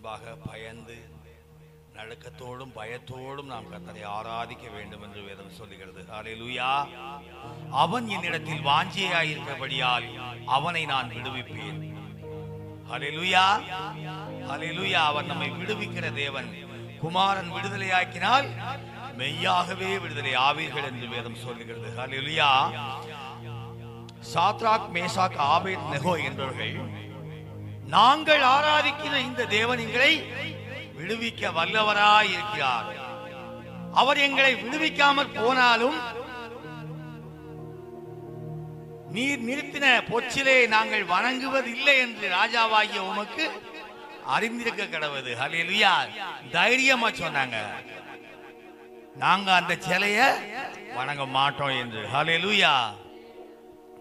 मुनबागा பயந்து नडकतोडुम பயத்தோடும் நாம் கர்த்தரை ஆராதிக்க வேண்டும் என்று வேதம் சொல்கிறது. ஹalleluya. அவன் என்னிடத்தில் வாஞ்சையாய் இருக்கிறபடியால் அவனை நான் விடுவிப்பேன். ஹalleluya. ஹalleluya. அவன் நம்மை விடுவிக்கிற தேவன். குமாரன் விடுதலையாக்கினால் மெய்யாகவே விடுதலை ஆவீர்கள் என்று வேதம் சொல்கிறது. ஹalleluya. சாத்ராக் மேசாக் ஆபேத்நேகோ என்பவர்கள் நாங்கள் ஆராதிக்கிற இந்த தேவன் எங்களை விடுவிக்க வல்லவராய் இருக்கிறார். அவர் எங்களை விடுவிக்காமல் போனாலும் நீர் நிறுத்தின பொச்சிலே நாங்கள் வணங்குவதில்லை என்று ராஜாவாகிய உமக்கு அறிந்திருக்க கடவுது. ஹல்லேலூயா. தைரியமா சொன்னாங்க, நாங்க அந்த சிலைய வணங்க மாட்டோம் என்று. ஹல்லேலூயா.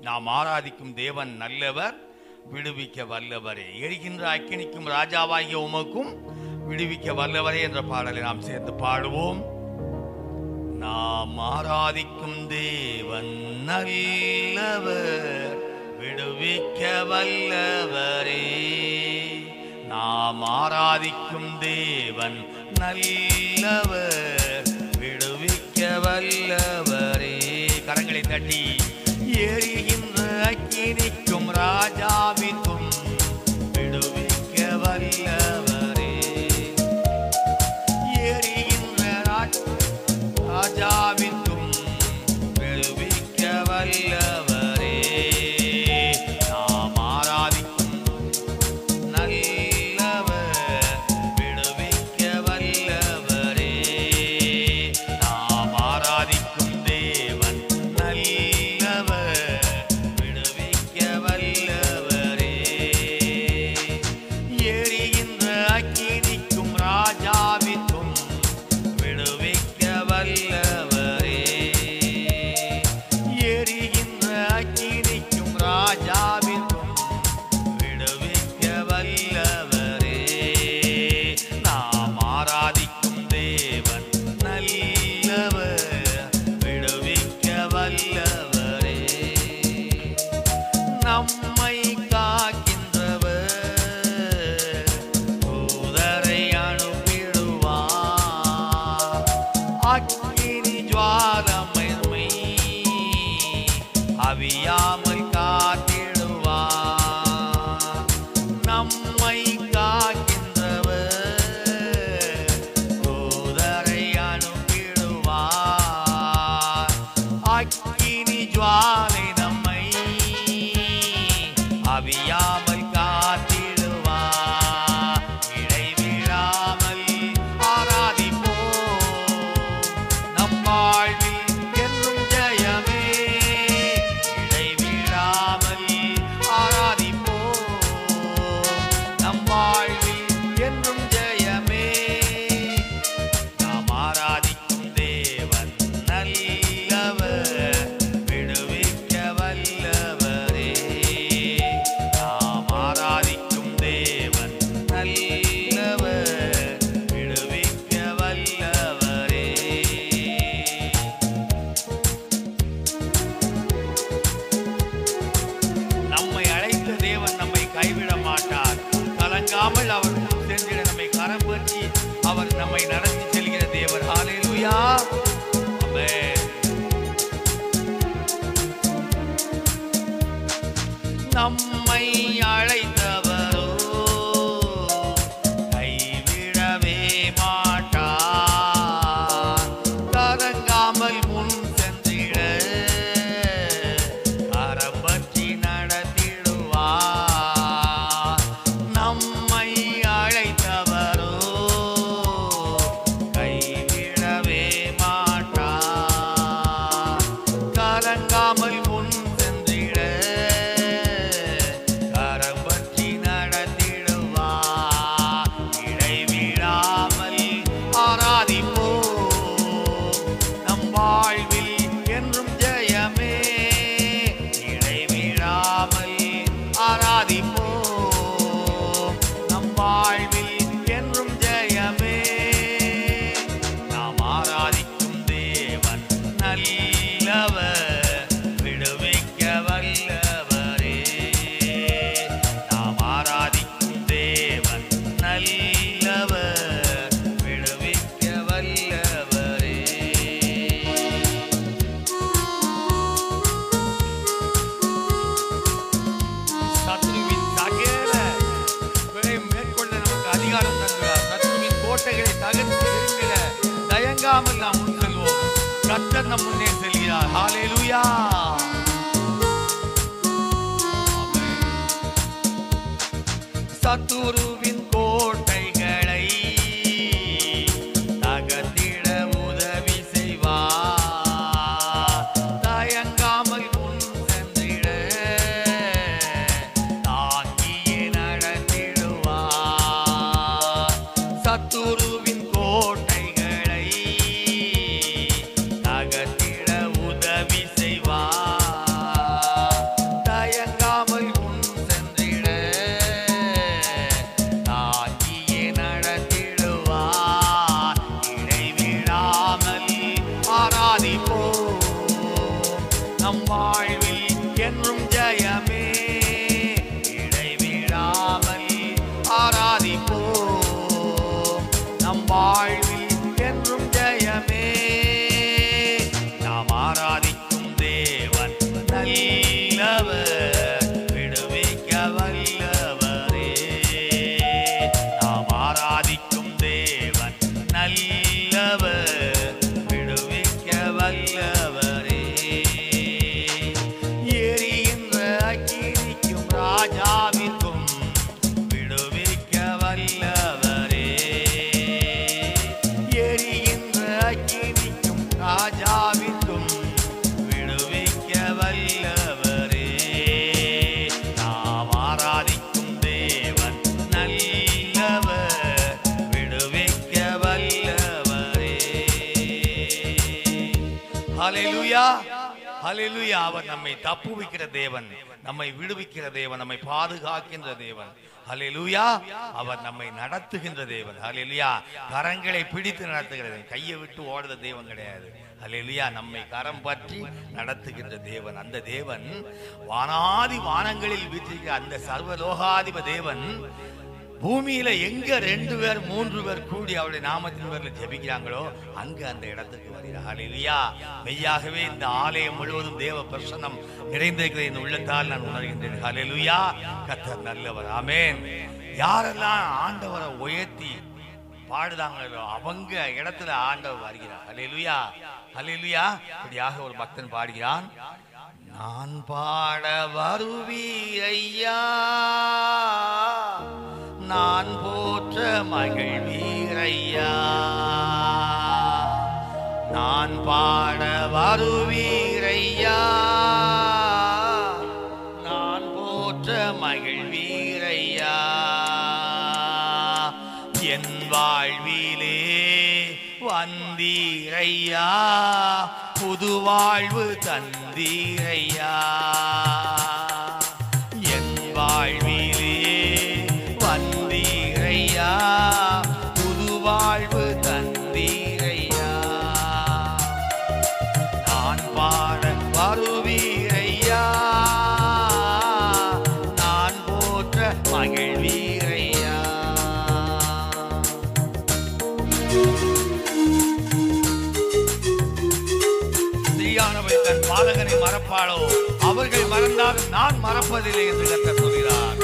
நாம் ஆராதிக்கும் தேவன் நல்லவர், விடுவிக்க வல்லவரே. எரிகின்ற அக்கினிக்கும் ராஜாவாகிய உமக்கும் விடுவிக்க வல்லவரே என்ற பாடலை நாம் சேர்ந்து பாடுவோம். நாம் ஆராதிக்கும் தேவன் நல்லவர், விடுவிக்க வல்லவரே. நாம் ஆராதிக்கும் தேவன் நல்லவர், விடுவிக்க வல்லவரே. கரங்களை தட்டி எரிகின்ற அக்கினிக்கும் ராஜாவிற்கும் விடுவிக்க வல்லவரே. எரிகின்ற ராஜாவிற்கும் விடுவிக்க வல்லவரே. நாம் ஆராதிக்கும் நல்லவர், விடுவிக்க வல்லவரே. நாம் ஆராதிக்கும் தேவன் நல்ல தேகாமல் நாம் முன் செல்வோம். கர்த்தர் நம் முன்னே செல்கிறார். ஹalleluya. சத்துருவின் கோட்டைகளை தகர்த்திட உதவி செய்வார். தயங்காமல் முன் சென்றிட தாங்கியே நடத்திடுவார். சத்துருவின் கோட்டைகளை தகர்த்திட உதவி செய்வார். தயங்காமல் ஹalleluya. அவர் நம்மை தப்புவிக்கிற தேவன், நம்மை விடுவிக்கிற தேவன், நம்மை பாதுகாக்கின்ற தேவன். ஹalleluya. அவர் நம்மை நடத்துகின்ற தேவன். ஹalleluya. கரங்களை பிடித்து நடத்துகிற தேவன், கையை விட்டு ஓடுற தேவன் கிடையாது. ஹalleluya. நம்மை கரம் பற்றி நடத்துகின்ற தேவன். அந்த தேவன் வானாதி வானங்களில் வீற்றிருக்கிற அந்த சர்வலோகாதிப தேவன் பூமியில எங்க 2 பேர் 3 பேர் கூடி அவருடைய நாமத்தின் பேர்ல ஜெபிக்கிறாங்களோ அங்க அந்த இடத்துக்கு வருகிறார். ஹalleluya. மெய்யாகவே இந்த ஆலயம் முழுவதும் தேவ பிரசன்னம் நிறைந்திருக்கிறது என் உள்ளத்தால் நான் உணர்கின்றேன். ஹalleluya. கர்த்தர் நல்லவர். ஆமென். யாரெல்லாம் ஆண்டவரை உயர்த்தி பாடுதாங்களோ அவங்க இடத்துல ஆண்டவர் வருகிறார். ஹalleluya. ஹalleluya. இப்படியாக ஒரு பக்தன் பாடுகிறான். நான் பாட வருவீர் ஐயா, நான் போற்ற மகிழ்வீர் ஐயா, நான் பாட வருவீர் ஐயா, நான் போற்ற மகிழ்வீர் ஐயா, என் வாழ்விலே வந்தீர் ஐயா, புது வாழ்வு தந்தீர் ஐயா, என் வாழ்விலே வந்தீர் ஐயா, புது வாழ்வு தந்தீர் ஐயா, நான் பாட வருவீர் ஐயா, நான் போற்ற மகிழ்வீர் ஐயா. தன் பாலகனை மறப்பாளோ? அவர்கள் மறந்தால் நான் மறப்பதில்லை என்று கர்த்தர் சொல்கிறார்.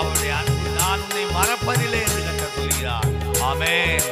அவருடைய அன்பு நான் உன்னை மறப்பதில்லை என்று கர்த்தர் சொல்கிறார். ஆமென்.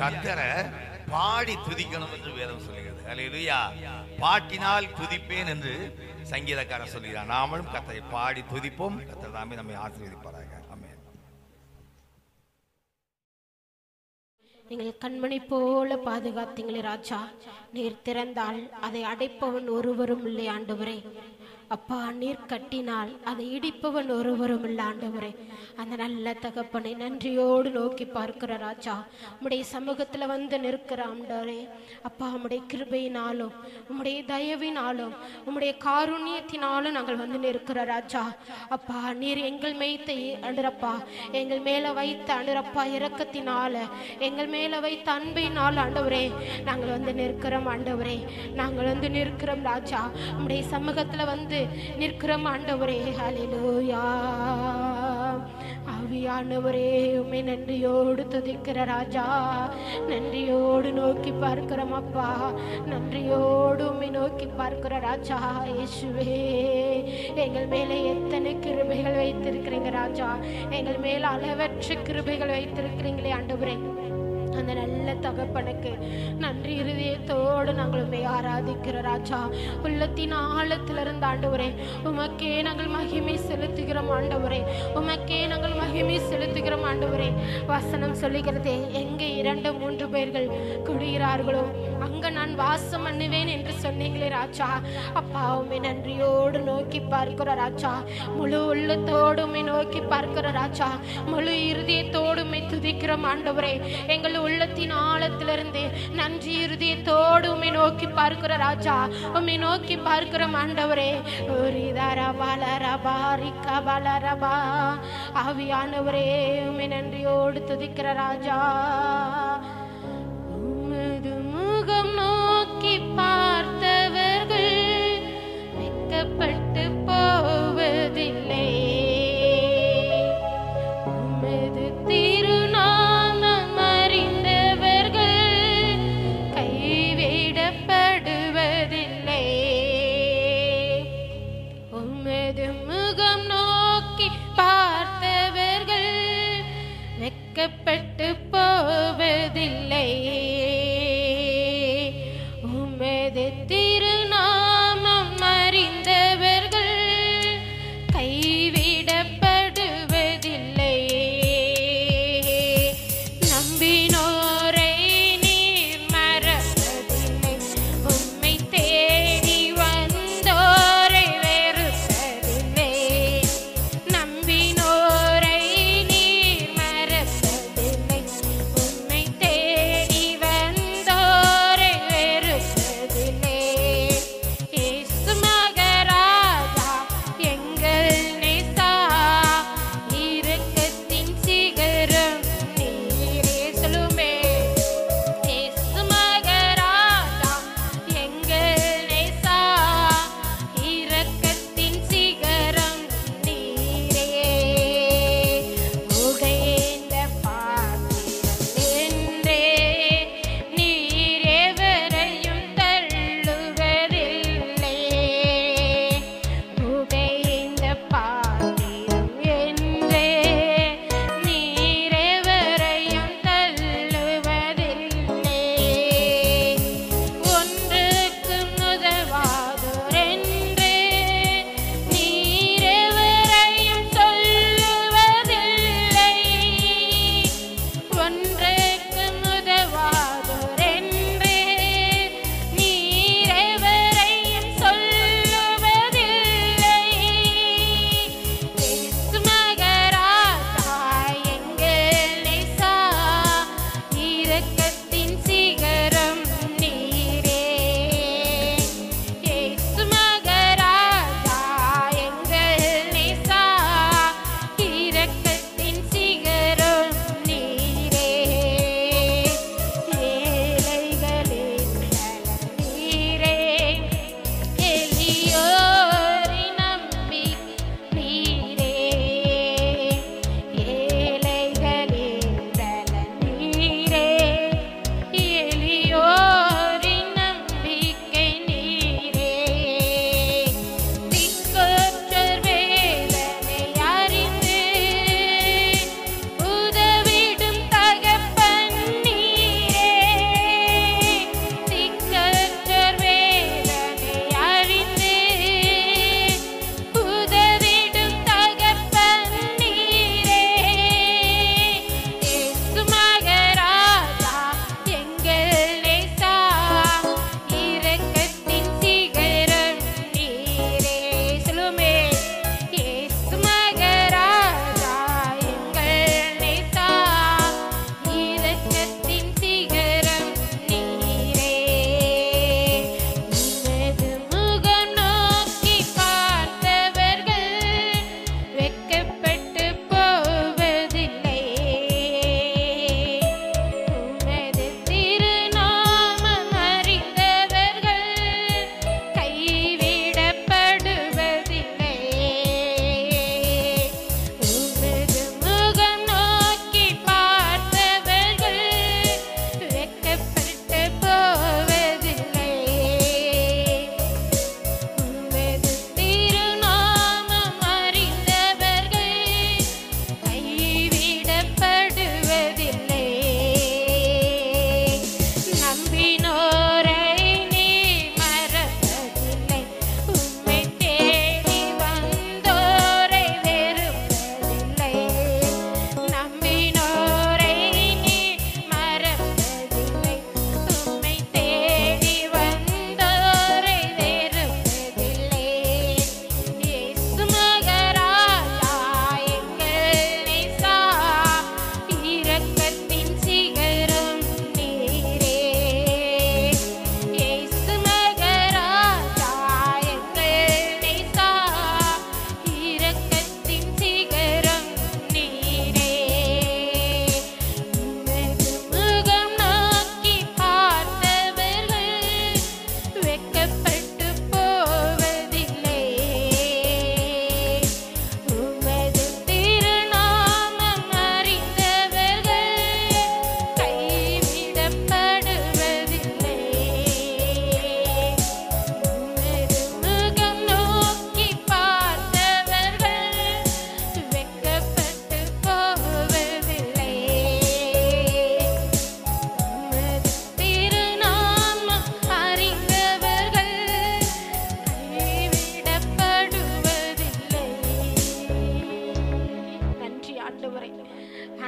கர்த்தரை பாடி துதிக்கணும் என்று வேதம் சொல்கிறது. ஹல்லேலூயா. பாட்டினால் துதிப்பேன் என்று சங்கீதக்காரன் சொல்கிறான். நாமளும் கர்த்தரை பாடி துதிப்போம். கர்த்தர் தாமே நம்மை ஆசீர்வதிப்பாராக. ஆமென். நீங்கள் கண்மணி போல பாதுகாத்தீங்களே ராஜா. நீர் திறந்தால் அதை அடைப்பவன் ஒருவரும் இல்லை ஆண்டவரே. அப்பா, நீர் கட்டினால் அதை இடிப்பவன் ஒருவரும் இல்லை ஆண்டவரே. அந்த நல்ல தகப்பனை நன்றியோடு நோக்கி பார்க்கிற ராஜா. உம்முடைய சமூகத்தில் வந்து நிற்கிற ஆண்டவரே அப்பா, உம்முடைய கிருபையினாலும் உம்முடைய தயவினாலும் உம்முடைய காருண்யத்தினாலும் நாங்கள் வந்து நிற்கிற ராஜா. அப்பா, நீர் எங்கள் மேய்த்த அண்டரப்பா, எங்கள் மேலே வைத்த அண்டரப்பா இரக்கத்தினால, எங்கள் மேலே வைத்த அன்பினால் ஆண்டவரே நாங்கள் வந்து நிற்கிறோம் ஆண்டவரே. நாங்கள் வந்து நிற்கிறோம் ராஜா. உம்முடைய சமூகத்தில் வந்து நிற்கிறோம் ஆண்டவரே. ஹல்லேலூயா. ஆவியானவரே உம்மை நன்றியோடு துதிக்கிற ராஜா. நன்றியோடு நோக்கி பார்க்கிறோம் அப்பா. நன்றியோடு உம்மை நோக்கி பார்க்கிற ராஜா. இயேசுவே, எங்கள் மேலே எத்தனை கிருபைகள் வைத்திருக்கிறீங்க ராஜா. எங்கள் மேலே அளவற்ற கிருபைகள் வைத்திருக்கிறீங்களே ஆண்டவரே. அந்த நல்ல தகப்பனுக்கு நன்றி இருதயத்தோடு நாங்கள் உண்மை ஆராதிக்கிற ராஜா. உள்ளத்தின் ஆழத்திலிருந்து ஆண்டவரே உமக்கே நாங்கள் மகிமை செலுத்துகிறோம் ஆண்டவரே. உமக்கே நாங்கள் மகிமை செலுத்துகிறோம் ஆண்டவரே. வசனம் சொல்லுகிறதே, எங்கே 2-3 பேர்கள் குடிகிறார்களோ அங்கே நான் வாசம் பண்ணுவேன் என்று சொன்னீங்களே ராஜா. அப்பா, உண்மை நன்றியோடு நோக்கி பார்க்கிற ராஜா. முழு உள்ளத்தோடு உண்மை நோக்கி பார்க்கிற ராஜா. முழு இருதயத்தோடு உண்மை துதிக்கிறோம் ஆண்டவரே. எங்கள் உள்ளத்தின் ஆழத்திலிருந்து நன்றி இருதயத்தோடு உம்மை நோக்கி பார்க்கிற ராஜா. உம்மை நோக்கி பார்க்கிற ஆண்டவரே. ஆவியானவரே உம்மை நன்றியோடு துதிக்கிற ராஜா. உமது முகம் நோக்கி பார்த்தவர்கள் வெட்கப்பட்டு போவதில்லை. உமது திருநாமம் அறிந்தவர்கள்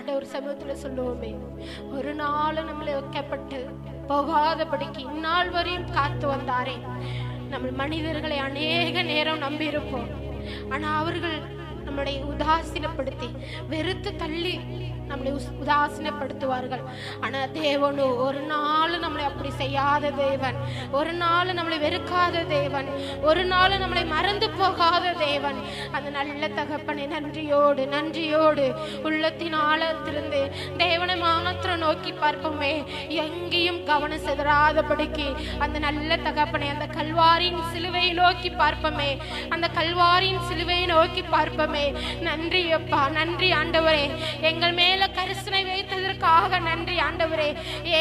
ஆண்டவர் சமூகத்துல சொல்லுவோமே, ஒரு நாள் நம்மளை வைக்கப்பட்டு போகாதபடிக்கு இந்நாள் வரையும் காத்து வந்தாரே. நம்ம மனிதர்களை அநேக நேரம் நம்பி இருப்போம், ஆனா அவர்கள் நம்மளை உதாசீனப்படுத்தி வெறுத்து தள்ளி நம்மளை உதாசீனப்படுத்துவார்கள். ஆனா தேவனோ ஒரு நாள் நம்மளை அப்படி செய்யாத தேவன், ஒரு நாள் நம்மளை வெறுக்காத தேவன், ஒரு நாள் நம்மளை மறந்து போகாத தேவன். அந்த நல்ல தகப்பனை நன்றியோடு நன்றியோடு உள்ளத்தின் ஆழத்திலிருந்து தேவனை மாத்திரம் நோக்கி பார்ப்போமே. எங்கேயும் கவனம் சிதறாதபடிக்கு அந்த நல்ல தகப்பனை அந்த கல்வாரின் சிலுவையை நோக்கி பார்ப்போமே, அந்த கல்வாரின் சிலுவையை நோக்கி பார்ப்போமே. நன்றி அப்பா, நன்றி ஆண்டவரே, எங்கள் மேல் கரிசனை வைத்ததற்காக நன்றி ஆண்டவரே.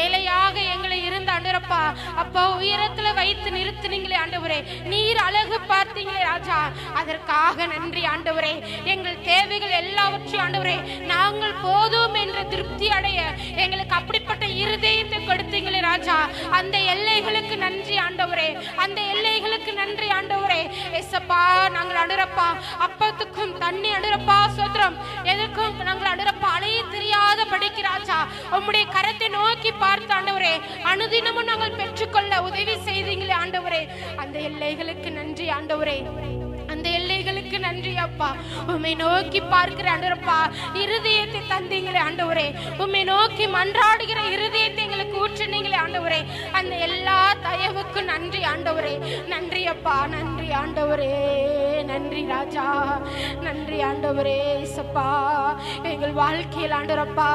ஏழையாக எங்களை இருந்த ஆண்டவரப்பா, அப்பா உயரத்துல வைத்து நிறுத்தினீங்களே ஆண்டவரே, நீர் அழகு பார்த்தீங்களே ராஜா, அதற்காக நன்றி ஆண்டவரே. எங்கள் தேவைகள் எல்லாவற்றையும் ஆண்டவரே நாங்கள் போதும் என்ற திருப்தி அடைய எங்களுக்கு அப்படிப்பட்ட இருதயத்தை கொடுத்தீங்களே ராஜா, அந்த எல்லைகளுக்கு நன்றி ஆண்டவரே, அந்த எல்லைகளுக்கு நன்றி ஆண்டவரே. எஸ்ப்பா நாங்கள் ஆண்டவரப்பா அப்பத்துக்கும் தண்ணி ஆண்டவரப்பா சோத்திரம் எதற்கும் நாங்கள் ஆண்டவரப்பா தெரியாத படிக்கிறாச்சா உம்முடைய கரத்தை நோக்கி பார்த்த ஆண்டவரே அனுதினமும் நாங்கள் பெற்றுக்கொள்ள உதவி செய்தீங்களே ஆண்டவரே, அந்த எல்லைகளுக்கு நன்றி ஆண்டவரே, அந்த எல்லைகளுக்கு நன்றி அப்பா. உம்மை நோக்கி பார்க்கிற ஆண்டவரப்பா இருதயத்தை தந்தீங்களே ஆண்டவரே, உம்மை நோக்கி மன்றாடுகிற இருதயத்தை எங்களுக்கு ஊற்றினீங்களே ஆண்டவரே, அந்த எல்லா தயவுக்கும் நன்றி ஆண்டவரே. நன்றி அப்பா, நன்றி ஆண்டவரே, நன்றி ராஜா, நன்றி ஆண்டவரே. இசப்பா எங்கள் வாழ்க்கையில் ஆண்டவரப்பா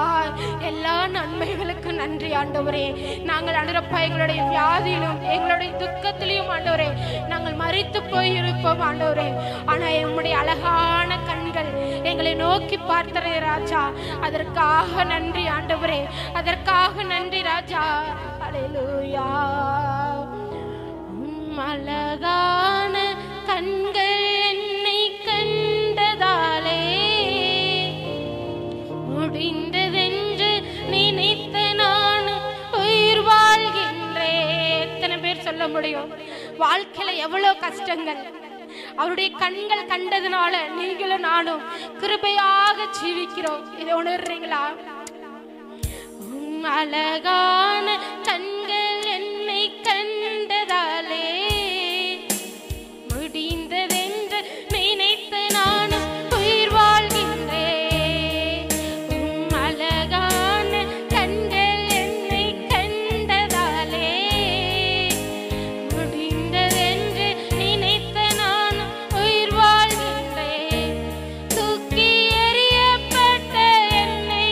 எல்லா நன்மைகளுக்கும் நன்றி ஆண்டவரே. நாங்கள் ஆண்டவரப்பா எங்களுடைய வியாதியிலும் எங்களுடைய துக்கத்திலையும் ஆண்டவரே நாங்கள் மரித்து போய் இருப்போம் ஆண்டவரே, ஆனா எம்முடைய அழகான கண்கள் எங்களை நோக்கி பார்த்தரே ராஜா, அதற்காக நன்றி ஆண்டவரே, அதற்காக நன்றி ராஜா. அல்லேலூயா. உம் அழகான கண்கள் என்னை கண்டதாலே முடிந்ததென்று நினைத்த நான் உயிர் வாழ்கின்றேன். எத்தனை பேர் சொல்ல முடியும் வாழ்க்கையில எவ்வளவு கஷ்டங்கள் அவருடைய கண்கள் கண்டதுனால நீங்களும் நானும் கிருபையாக ஜீவிக்கிறோம். இதை உணர்றீங்களா? அழகான கண்கள் என்னை கண்டதாலே முடிந்ததென்று நினைத்த நானும் உயிர் வாழ்கின்றேன். அழகான கண்கள் என்னை கண்டதாலே முடிந்ததென்று நினைத்த நானும் உயிர் வாழ்கின்றேன். தூக்கி எறியப்பட்ட என்னை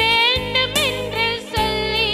வேண்டும் என்று சொல்லி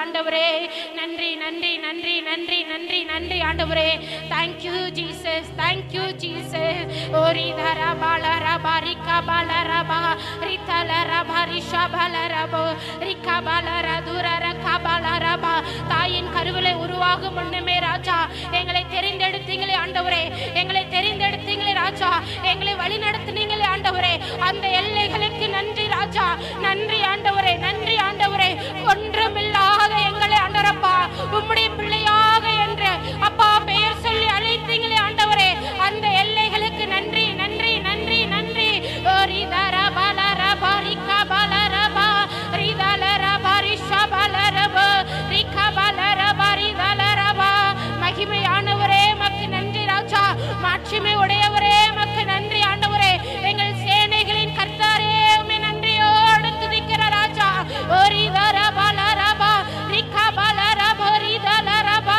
ஆண்டவரே, நன்றி நன்றி நன்றி நன்றி நன்றி நன்றி ஆண்டவரே. Thank you Jesus, thank you Jesus. ஓரி தரா பாலரா பாரிகா பாலரா பா ரிதலரா பாரிஷா பாலரா போ ரிகா பாலரா துரரா கா பாலரா பா. தாயின் கருவிலே உருவாகும் முன்னமே ராஜா எங்களை தெரிந்தெடுத்தீங்களே ஆண்டவரே, எங்களை தெரிந்தெடுத்தீங்களே ராஜா, எங்களை வழிநடத்துனீங்களே ஆண்டவரே, அந்த எல்லைகளுக்கு நன்றி ராஜா, நன்றி ஆண்டவரே, நன்றி ஆண்டவரே. ஒன்றுமில்லாத எங்களை ஆண்டவரப்பா உம்முடைய பிள்ளையாக என்று அப்பா பெயர் சொல்லி அழைத்தீங்களே ஆண்டவரே, அந்த எல்லைகளுக்கு நன்றி நன்றி நன்றி நன்றி. மகிமையானவரே மக்கு நன்றி ராஜா, மாட்சிமை உடையவரே மக்கு நன்றி ஆண்டவரே, எங்கள் சேனைகளின் கர்த்தாரே உம்மை நன்றியோடு துதிக்கிற ராஜா. ஓரி தரா பாலரா பா ரிகா பாலரா பா ரிதலரா பா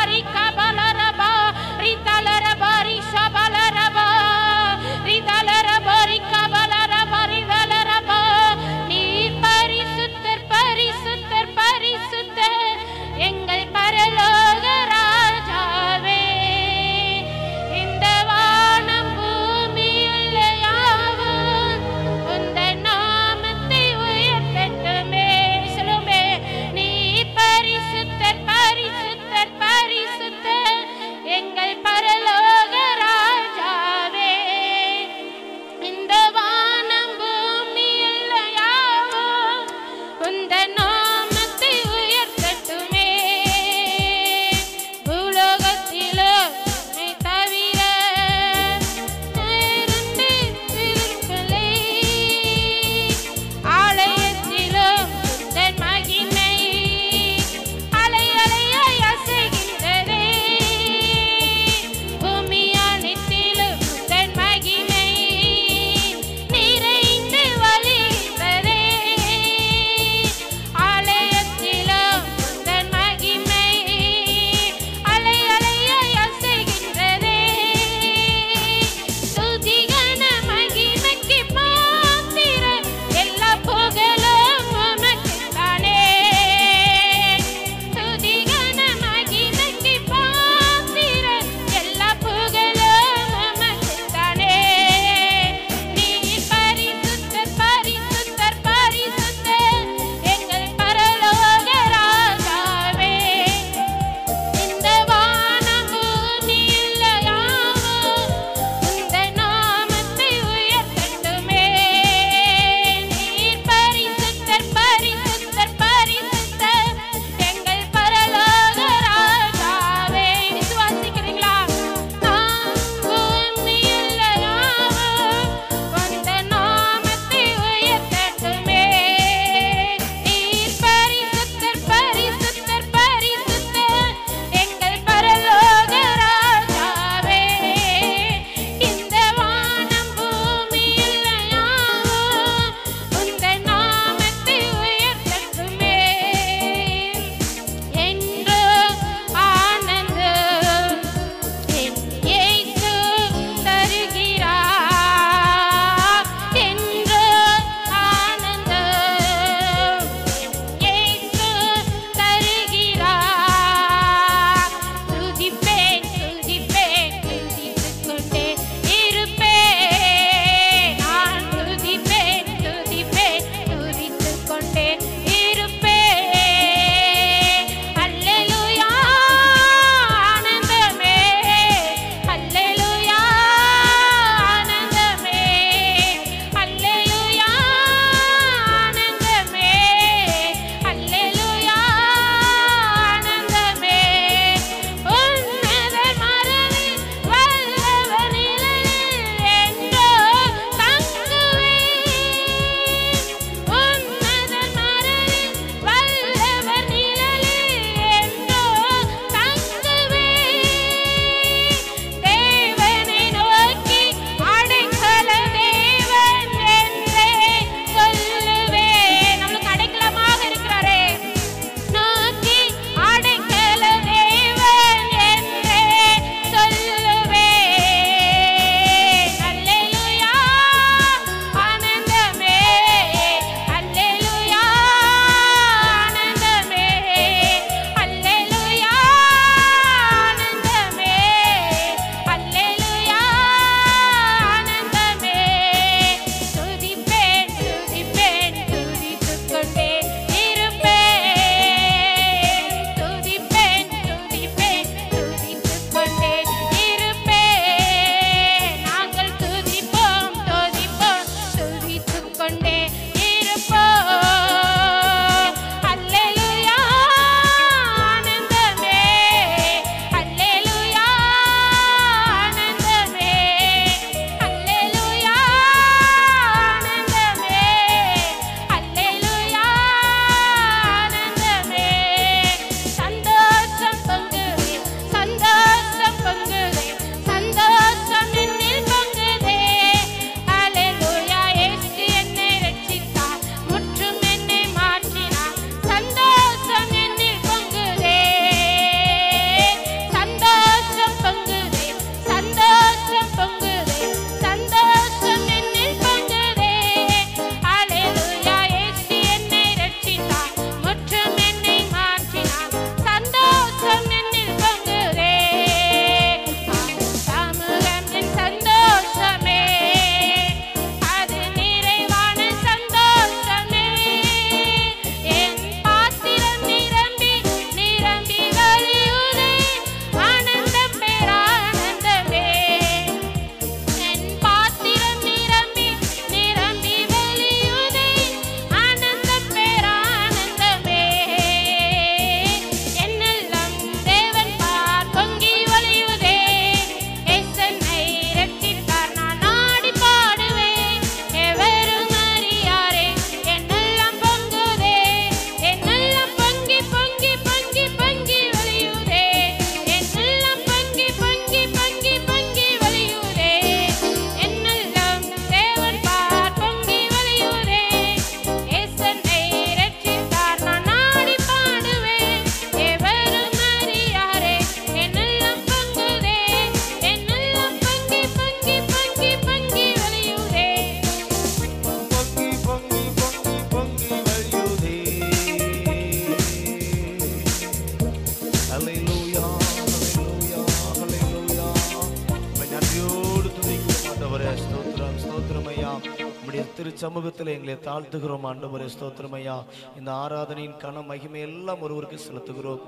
திருச்சமூகத்தில் எங்களை தாழ்த்துகிறோம் ஆண்டவரே ஸ்தோத்திரம் ஐயா இந்த ஆராதனையின் கன மகிமை எல்லாம் ஒருவருக்கு செலுத்துகிறோம்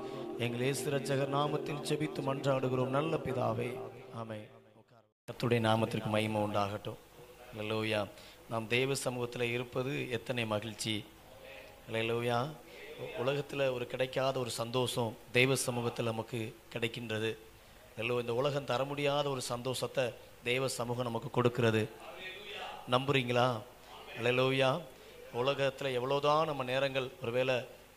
எங்கள் இயேசு இரட்சகர் நாமத்தில் ஜெபித்து மன்றாடுகிறோம் நல்ல பிதாவே ஆமென் கர்த்தருடைய நாமத்திற்கு மகிமை உண்டாகட்டும் ஹல்லேலூயா நாம் தேவ சமூகத்தில் இருப்பது எத்தனை மகிழ்ச்சி ஹல்லேலூயா உலகத்தில் ஒரு கிடைக்காத ஒரு சந்தோஷம் தெய்வ சமூகத்தில் நமக்கு கிடைக்கின்றது இந்த உலகம் தர முடியாத ஒரு சந்தோஷத்தை தெய்வ சமூகம் நமக்கு கொடுக்கிறது நம்புறீங்களா ஹல்லேலூயா உலகத்தில் எவ்வளோதான் நம்ம நேரங்கள் ஒருவேளை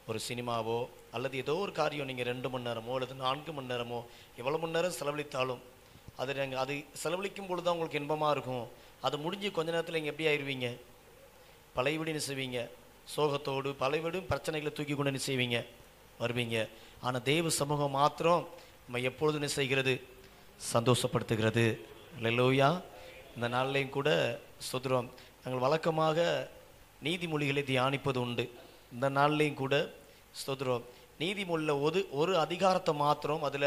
ஒரு சினிமாவோ அல்லது ஏதோ ஒரு காரியம் நீங்கள் 2 மணி நேரமோ அல்லது 4 மணி நேரமோ எவ்வளோ மணி நேரம் செலவழித்தாலும் அது நாங்கள் அது செலவழிக்கும் பொழுது தான் உங்களுக்கு இன்பமாக இருக்கும் அது முடிஞ்சு கொஞ்ச நேரத்தில் நீங்கள் எப்படி ஆயிடுவீங்க பழையபடின்னு செய்வீங்க சோகத்தோடு பழையபடியும் பிரச்சனைகளை தூக்கி கொண்டு என்ன செய்வீங்க வருவீங்க ஆனால் தெய்வ சமூகம் மாத்திரம் நம்ம எப்பொழுது என்ன செய்கிறது சந்தோஷப்படுத்துகிறது ஹல்லேலூயா இந்த நாள்லையும் கூட சுதரம் நாங்கள் வழக்கமாக நீதிமொழிகளை தியானிப்பது உண்டு இந்த நாள்லையும் கூட சுதரம் நீதிமொழியில் ஒரு அதிகாரத்தை மாத்திரம் அதில்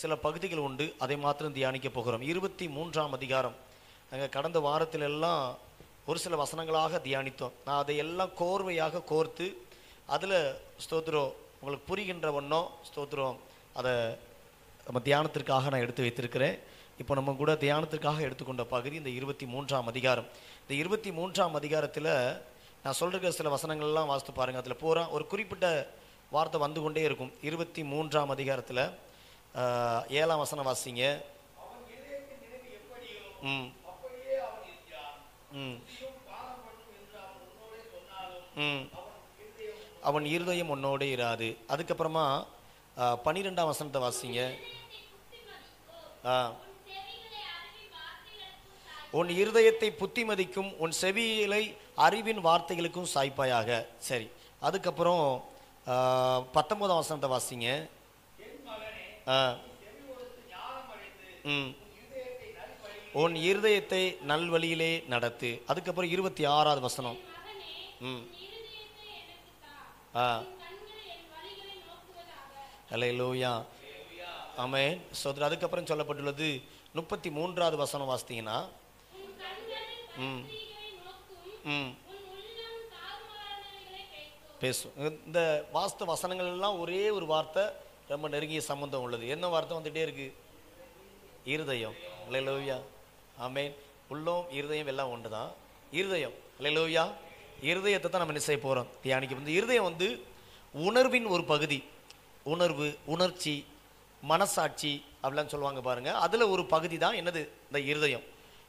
சில பகுதிகள் உண்டு அதை மாத்திரம் தியானிக்க போகிறோம் 23ஆம் அதிகாரம் நாங்கள் கடந்த வாரத்திலெல்லாம் ஒரு சில வசனங்களாக தியானித்தோம் நான் அதையெல்லாம் கோர்வையாக கோர்த்து அதில் ஸ்தோத்திரம் உங்களுக்கு புரிகின்ற வண்ணம் ஸ்தோத்திரம் அதை நம்ம தியானத்திற்காக நான் எடுத்து வைத்திருக்கிறேன் இப்போ நம்ம கூட தியானத்திற்காக எடுத்துக்கொண்ட பகுதி இந்த 23ஆம் அதிகாரம் இந்த 23ஆம் அதிகாரத்தில் நான் சொல்கிற சில வசனங்கள்லாம் வாசித்து பாருங்கள் அதில் பூரா ஒரு குறிப்பிட்ட வார்த்தை வந்து கொண்டே இருக்கும் 23ஆம் அதிகாரத்தில் 7ஆம் வசனம் வாசிங்க ம் ம் ம் அவன் இருதயம் உன்னோடே இராது அதுக்கப்புறமா 12ஆம் வசனத்தை வாசிங்க உன் இருதயத்தை புத்திமதிக்கும் உன் செவியிலை அறிவின் வார்த்தைகளுக்கும் சாய்ப்பாயாக சரி அதுக்கப்புறம் 19ஆம் வசனத்தை வாசிங்க உன் இருதயத்தை நல்வழியிலே நடத்து அதுக்கப்புறம் 26ஆவது வசனம் ம் ஹல்லேலூயா ஆமென் சோதரர் அதுக்கப்புறம் சொல்லப்பட்டுள்ளது 33ஆவது வசனம் வாசித்தீங்கன்னா ம் ம் பேசும் இந்த வாஸ்து வசனங்கள் எல்லாம் ஒரே ஒரு வார்த்தை ரொம்ப நெருங்கிய சம்பந்தம் உள்ளது என்ன வார்த்தை வந்துகிட்டே இருக்குது இருதயம் ஹல்லேலூயா ஆமென் உள்ளம் இருதயம் எல்லாம் ஒன்று தான் இருதயம் ஹல்லேலூயா இருதயத்தை தான் நம்ம நிச்சய போகிறோம் தியானிக்க வந்து இருதயம் வந்து உணர்வின் ஒரு பகுதி உணர்வு உணர்ச்சி மனசாட்சி அப்படிலாம் சொல்லுவாங்க பாருங்கள் அதில் ஒரு பகுதி தான் என்னது இந்த இருதயம்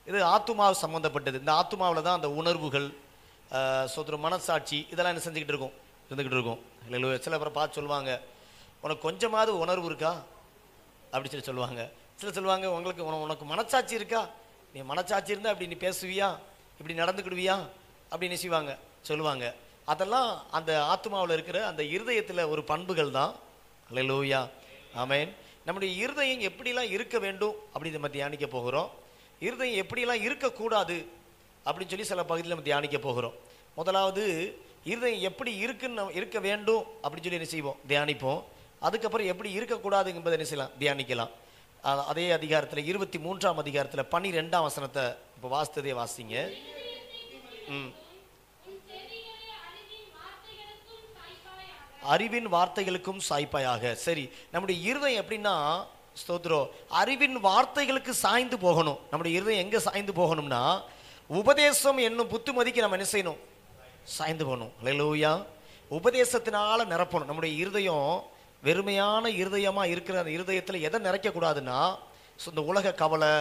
இது ஆத்துமாவு சம்மந்தப்பட்டது இந்த ஆத்துமாவில் தான் அந்த உணர்வுகள் சொத்து மனசாட்சி இதெல்லாம் என்ன செஞ்சுக்கிட்டு இருக்கோம் இருந்துக்கிட்டு இருக்கோம் ஹல்லேலூயா சில பேரை பார்த்து சொல்லுவாங்க உனக்கு கொஞ்சமாவது உணர்வு இருக்கா அப்படி சொல்லுவாங்க சில சொல்லுவாங்க உங்களுக்கு உனக்கு மனச்சாட்சி இருக்கா நீ மனச்சாட்சி இருந்தால் அப்படி நீ பேசுவியா இப்படி நடந்துக்கிடுவியா அப்படின்னு செய்வாங்க சொல்லுவாங்க அதெல்லாம் அந்த ஆத்மாவில் இருக்கிற அந்த இருதயத்தில் ஒரு பண்புகள் தான் ஹல்லேலூயா ஆமென் நம்முடைய இருதயம் எப்படிலாம் இருக்க வேண்டும் அப்படின்னு நம்ம தியானிக்க போகிறோம் இருதயம் எப்படிலாம் இருக்கக்கூடாது அப்படின்னு சொல்லி சில பகுதியில் நம்ம தியானிக்க போகிறோம் முதலாவது இருதயம் எப்படி இருக்குன்னு இருக்க வேண்டும் அப்படின்னு சொல்லி என்ன செய்வோம் தியானிப்போம் அதுக்கப்புறம் எப்படி இருக்கக்கூடாது என்பதை என்ன செய்யலாம் தியானிக்கலாம் அதே அதிகாரத்தில் 23ஆம் அதிகாரத்தில் 12ஆம் வசனத்தை இப்போ வாசித்ததே வாசிங்க ம் அறிவின் வார்த்தைகளுக்கும் சாய்ப்பாயாக சரி நம்முடைய இருதயம் எப்படின்னா ஸ்தோத்திரம் அறிவின் வார்த்தைகளுக்கு சாய்ந்து போகணும் நம்முடைய இருதயம் எங்கே சாய்ந்து போகணும்னா உபதேசம் என்னும் புத்திமதிக்கு நம்ம என்ன செய்யணும் சாய்ந்து போகணும் ஹல்லேலூயா உபதேசத்தினால நிரப்பணும் நம்முடைய இருதயம் வெறுமையான இருதயமாக இருக்கிற அந்த இருதயத்தில் எதை நிறைக்கக்கூடாதுன்னா இந்த உலக கவலை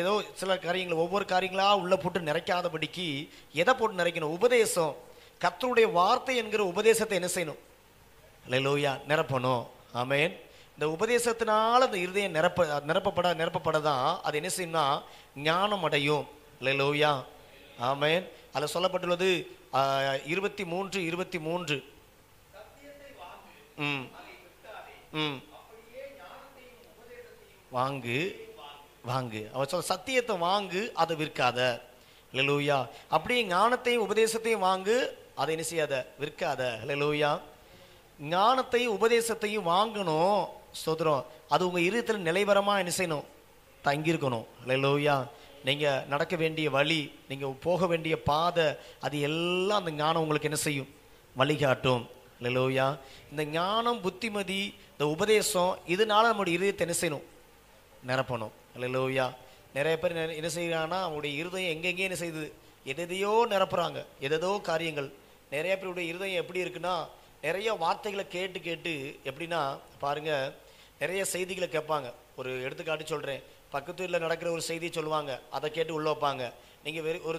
ஏதோ சில காரியங்கள் ஒவ்வொரு காரியங்களாக உள்ளே போட்டு நிறைக்காதபடிக்கு எதை போட்டு நிறைக்கணும் உபதேசம் கர்த்தருடைய வார்த்தை என்கிற உபதேசத்தை என்ன செய்யணும் ஹல்லேலூயா நிரப்பணும் ஆமென் இந்த உபதேசத்தினால் அந்த இருதயம் நிரப்பப்பட தான் அது என்ன செய்யணும்னா ஞானம் அடையும் ஹல்லேலூயா ஆமென் அதில் சொல்லப்பட்டுள்ளது 23 ம் ம் வாங்கு வாங்கு அவன் சொல்ல சத்தியத்தை வாங்கு அதை விற்காத ஹல்லேலூயா அப்படியே ஞானத்தையும் உபதேசத்தையும் வாங்கு அதை என்ன செய்யாத விற்காத ஹல்லேலூயா ஞானத்தையும் உபதேசத்தையும் வாங்கணும் சோதரம் அது உங்கள் இருதயத்தில் நிலைவரமாக என்ன செய்யணும் தங்கியிருக்கணும் ஹல்லேலூயா நீங்கள் நடக்க வேண்டிய வழி, நீங்கள் போக வேண்டிய பாதை, அது எல்லாம் அந்த ஞானம் உங்களுக்கு என்ன செய்யும்? வழிகாட்டும். அல்லேலூயா. இந்த ஞானம், புத்திமதி, இந்த உபதேசம், இதனால நம்முடைய இருதயத்தை என்ன செய்யணும்? நிரப்பணும். அல்லேலூயா. நிறைய பேர் என்ன செய்கிறாங்கன்னா அவங்களுடைய இருதயம் எங்கெங்கே என்ன செய்யுது? எதையோ நிரப்புறாங்க, எதோ காரியங்கள். நிறைய பேருடைய இருதயம் எப்படி இருக்குன்னா, நிறைய வார்த்தைகளை கேட்டு கேட்டு எப்படின்னா பாருங்கள், நிறைய செய்திகளை கேட்பாங்க. ஒரு எடுத்துக்காட்டு சொல்கிறேன், பக்கத்து வீட்டில் நடக்கிற ஒரு செய்தியை சொல்லுவாங்க, அதை கேட்டு உள்ளே வைப்பாங்க. நீங்கள் ஒரு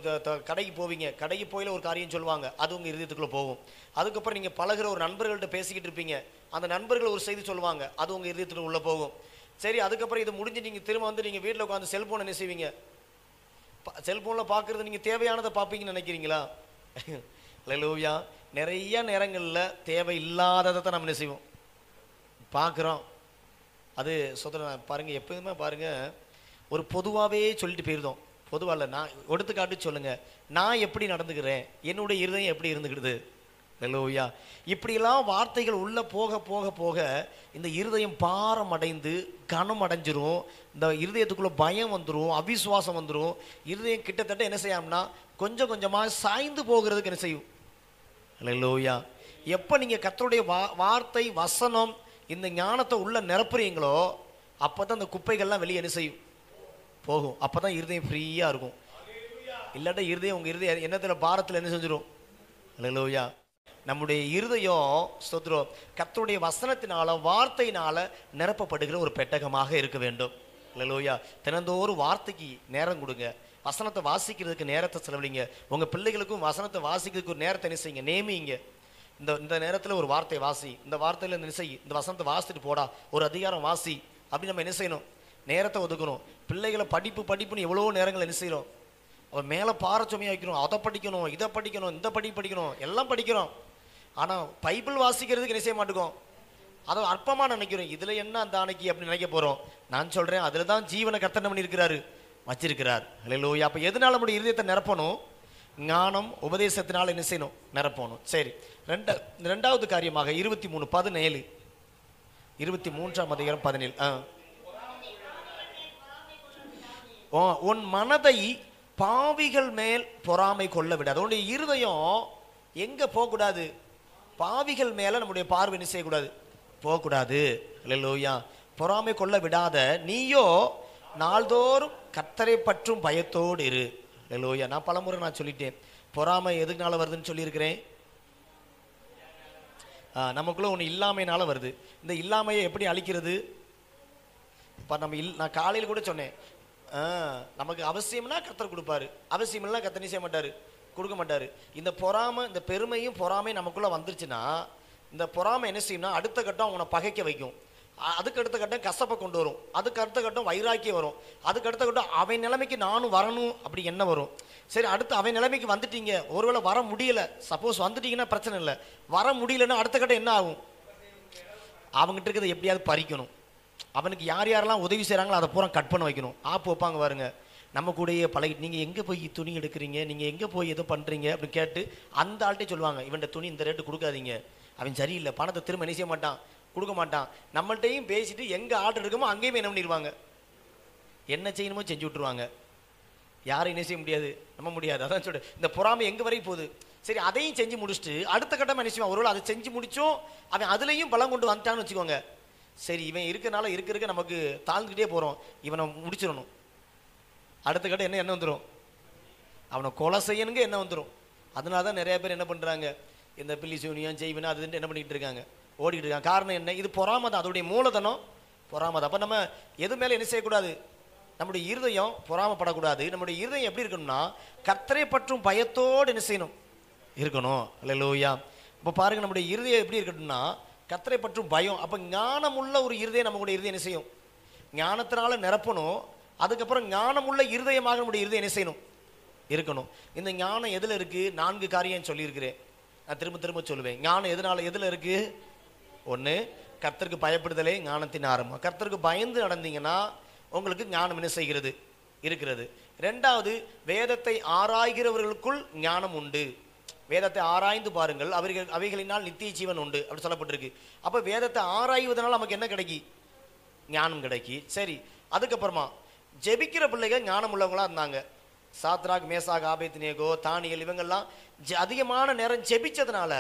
கடைக்கு போவீங்க, கடைக்கு போயில ஒரு காரியம் சொல்லுவாங்க, அது உங்கள் இருதயத்துக்குள்ளே போகும். அதுக்கப்புறம் நீங்கள் பழகிற ஒரு நண்பர்கள்ட்ட பேசிக்கிட்டு இருப்பீங்க, அந்த நண்பர்கள் ஒரு செய்தி சொல்லுவாங்க, அது உங்கள் இருதயத்துக்குள்ள உள்ளே போகும். சரி, அதுக்கப்புறம் இது முடிஞ்சு நீங்கள் திரும்ப வந்து நீங்கள் வீட்டில் உட்காந்து செல்ஃபோனை என்ன செய்வீங்க? செல்ஃபோனில் பார்க்குறது நீங்கள் தேவையானதை பார்ப்பீங்கன்னு நினைக்கிறீங்களா? அல்லேலூயா. நிறைய நேரங்களில் தேவையில்லாததை தான் நம்ம என்ன செய்வோம்? பார்க்குறோம். அது சொந்த பாருங்கள், எப்போதுமே பாருங்கள், ஒரு பொதுவாகவே சொல்லிட்டு போயிருந்தோம். பொதுவாக இல்லை, நான் எடுத்துக்காட்டு சொல்லுங்கள், நான் எப்படி நடந்துக்கிறேன், என்னுடைய இருதயம் எப்படி இருந்துக்கிடுது? அல்லேலூயா. இப்படிலாம் வார்த்தைகள் உள்ளே போக போக போக இந்த இருதயம் பாரம் அடைந்து கனம் அடைஞ்சிரும். இந்த இருதயத்துக்குள்ளே பயம் வந்துடும், அவிசுவாசம் வந்துடும். இருதயம் கிட்டத்தட்ட என்ன செய்யாம்னா கொஞ்சம் கொஞ்சமாக சாய்ந்து போகிறதுக்கு என்ன செய்யும்? அல்லேலூயா. எப்போ நீங்கள் கர்த்தருடைய வார்த்தை, வசனம், இந்த ஞானத்தை உள்ளே நிரப்புறீங்களோ அப்போ தான் அந்த குப்பைகள்லாம் வெளியே என்ன செய்யும்? போகும். அப்போ தான் இருதயம் ஃப்ரீயாக இருக்கும். இல்லாட்டா இருதயம் உங்கள் இருதயம் என்னத்தில் பாரத்தில் என்ன செஞ்சிடும்? அல்லேலூயா. நம்முடைய இருதயம் ஸ்தோத்திரம் கர்த்தருடைய வசனத்தினால, வார்த்தையினால் நிரப்பப்படுகிற ஒரு பெட்டகமாக இருக்க வேண்டும். அல்லேலூயா. தினந்தோறும் வார்த்தைக்கு நேரம் கொடுங்க, வசனத்தை வாசிக்கிறதுக்கு நேரத்தை செலவழிங்க. உங்கள் பிள்ளைகளுக்கும் வசனத்தை வாசிக்கிறதுக்கு ஒரு நேரத்தை என்ன செய்யுங்க? நேமிங்க. இந்த இந்த நேரத்தில் ஒரு வார்த்தை வாசி, இந்த வார்த்தையில் என்ன செய், இந்த வசனத்தை வாசிட்டு போடா, ஒரு அதிகாரம் வாசி அப்படின்னு நம்ம என்ன செய்யணும்? நேரத்தை ஒதுக்கணும். பிள்ளைகளை படிப்பு படிப்புன்னு எவ்வளோ நேரங்கள் என்ன செய்யணும்? அவன் மேலே பாரச்சுமையாக வைக்கணும், அதை படிக்கணும், இதை படிக்கணும், இந்த படிப்பு படிக்கணும், எல்லாம் படிக்கிறோம். ஆனால் பைபிள் வாசிக்கிறதுக்கு என்ன செய்ய மாட்டோம்? அதை அற்பமாக நினைக்கிறோம். இதில் என்ன அந்த அன்னைக்கு அப்படின்னு நினைக்க போகிறோம். நான் சொல்கிறேன், அதில் தான் ஜீவனை கர்த்தர் பண்ணியிருக்கிறாரு, வச்சிருக்கிறார். அல்லேலூயா. அப்போ எதனால நம்முடைய இருதயத்தை நிரப்பணும்? ஞானம், உபதேசத்தினால என்ன செய்யணும்? நிரப்பணும். சரி, ரெண்டாவது காரியமாக 23:17, 23:17. உன் மனதை பாவிகள் மேல் பொறாமை கொள்ள விடாது. உன்னுடைய இருதயம் எங்கே போகக்கூடாது? பாவிகள் மேலே நம்முடைய பார்வை என்ன செய்யக்கூடாது? போகக்கூடாது. அல்லேலூயா. பொறாமை கொள்ள விடாத, நீயோ நாள்தோறும் கர்த்தரை பற்றும் பயத்தோடு இரு. அல்லேலூயா. நான் பலமுறை நான் சொல்லிட்டேன், பொறாமை எதுக்குனால வருதுன்னு சொல்லியிருக்கிறேன். நமக்குள்ளே ஒன்று இல்லாமையினால வருது. இந்த இல்லாமையை எப்படி அழிக்கிறது? இப்போ நம்ம நான் காலையில் கூட சொன்னேன், நமக்கு அவசியம்னா கர்த்தர் கொடுப்பாரு, அவசியம் இல்லைன்னா கர்த்தர் செய்ய மாட்டார், கொடுக்க மாட்டார். இந்த பொறாமை, இந்த பெருமையும் பொறாமையும் நமக்குள்ளே வந்துருச்சுன்னா இந்த பொறாமை என்ன செய்யும்னா அடுத்த கட்டம் அவனை பகைக்க வைக்கும், அதுக்கு அடுத்த கட்டம் கசப்பை கொண்டு வரும், அதுக்கு அடுத்த கட்டம் வைராக்கியம் வரும், அதுக்கு அடுத்த கட்டம் அவன் நிலைமைக்கு நானும் வரணும் அப்படி என்ன வரும். சரி, அடுத்து அவன் நிலைமைக்கு வந்துட்டீங்க, ஒருவேளை வர முடியலை, சப்போஸ் வந்துட்டீங்கன்னா பிரச்சனை இல்லை, வர முடியலன்னா அடுத்த கட்டம் என்ன ஆகும்? அவங்ககிட்ட இருக்கிறத எப்படியாவது பறிக்கணும். அவனுக்கு யார் யாரெல்லாம் உதவி செய்கிறாங்களோ அதை பூரா கட் பண்ண வைக்கணும். ஆப்பு வைப்பாங்க பாருங்க, நம்ம கூடயே பழகிட்டு, நீங்கள் எங்கே போய் துணி எடுக்கிறீங்க, நீங்கள் எங்கே போய் எதோ பண்ணுறீங்க அப்படின்னு கேட்டு அந்த ஆள்கிட்டே சொல்லுவாங்க, இவன்கிட்ட துணி இந்த ரேட்டு கொடுக்காதீங்க, அவன் சரியில்லை, பணத்தை திரும்ப என்ன செய்ய மாட்டான்? கொடுக்க மாட்டான். நம்மள்டையும் பேசிட்டு எங்கே ஆர்டர் இருக்குமோ அங்கேயுமே என்ன பண்ணிடுவாங்க? என்ன செய்யணுமோ செஞ்சு விட்டுருவாங்க. யாரும் என்ன செய்ய முடியாது, நம்ம முடியாது. அதான் சொல்கிறேன், இந்த பொறாமை எங்கே வரைக்கும் போகுது. சரி, அதையும் செஞ்சு முடிச்சுட்டு அடுத்த கட்டமாக என்ன செய்வான்? ஒருவேளை அதை செஞ்சு முடித்தோம் அவன் அதுலேயும் பலம் கொண்டு வந்துட்டான்னு வச்சுக்கோங்க. சரி, இவன் இருக்கிறனால இருக்க நமக்கு தாழ்ந்துக்கிட்டே போகிறோம், இவனை முடிச்சிடணும். அடுத்த கட்ட என்ன என்ன வந்துடும்? அவனை கொலை செய்யணுங்க என்ன வந்துடும். அதனால தான் நிறைய பேர் என்ன பண்ணுறாங்க, இந்த பில்லி சூனியம் செய்வனா அதுன்ட்டு என்ன பண்ணிக்கிட்டு இருக்காங்க, ஓடிக்கிட்டு இருக்காங்க. காரணம் என்ன? இது பொறாமதான், அதோடைய மூலதனம் பொறாமதான். அப்போ நம்ம எது மேலே என்ன செய்யக்கூடாது? நம்முடைய இருதயம் பொறாமப்படக்கூடாது. நம்முடைய இருதயம் எப்படி இருக்கணும்னா கர்த்தரை பற்றும் பயத்தோடு என்ன செய்யணும்? இருக்கணும். அல்லேலூயா. இப்போ பாருங்கள், நம்முடைய இருதயம் எப்படி இருக்கணும்னா கர்த்தரை பற்றும் பயம். அப்போ ஞானமுள்ள ஒரு இருதயம் நம்மளுடைய இருதயம் என்ன செய்யும்? ஞானத்தினால நிரப்பணும். அதுக்கப்புறம் ஞானமுள்ள இருதயமாக நம்முடைய இருதயம் என்ன செய்யணும்? இருக்கணும். இந்த ஞானம் எதில் இருக்குது? 4 காரியம் சொல்லியிருக்கிறேன், நான் திரும்ப திரும்ப சொல்லுவேன். ஞானம் எதில் இருக்குது? 1, கர்த்தருக்கு பயப்படுதலே ஞானத்தின் ஆரம்பம். கர்த்தருக்கு பயந்து நடந்தீங்கன்னா உங்களுக்கு ஞானம் என்ன செய்கிறது? இருக்கிறது. 2வது, வேதத்தை ஆராய்கிறவர்களுக்குள் ஞானம் உண்டு. வேதத்தை ஆராய்ந்து பாருங்கள், அவைகளினால் நித்திய ஜீவன் உண்டு அப்படி சொல்லப்பட்டிருக்கு. அப்போ வேதத்தை ஆராய்வதனால் நமக்கு என்ன கிடைக்கி? ஞானம் கிடைக்கி. சரி, அதுக்கப்புறமா ஜெபிக்கிற பிள்ளைங்க ஞானமுள்ளவங்களா இருந்தாங்க. சாத்ராக் மேசாக் ஆபேத்நேகோ தானியேல் இவங்கெல்லாம் அதிகமான நேரம் ஜெபிச்சதுனால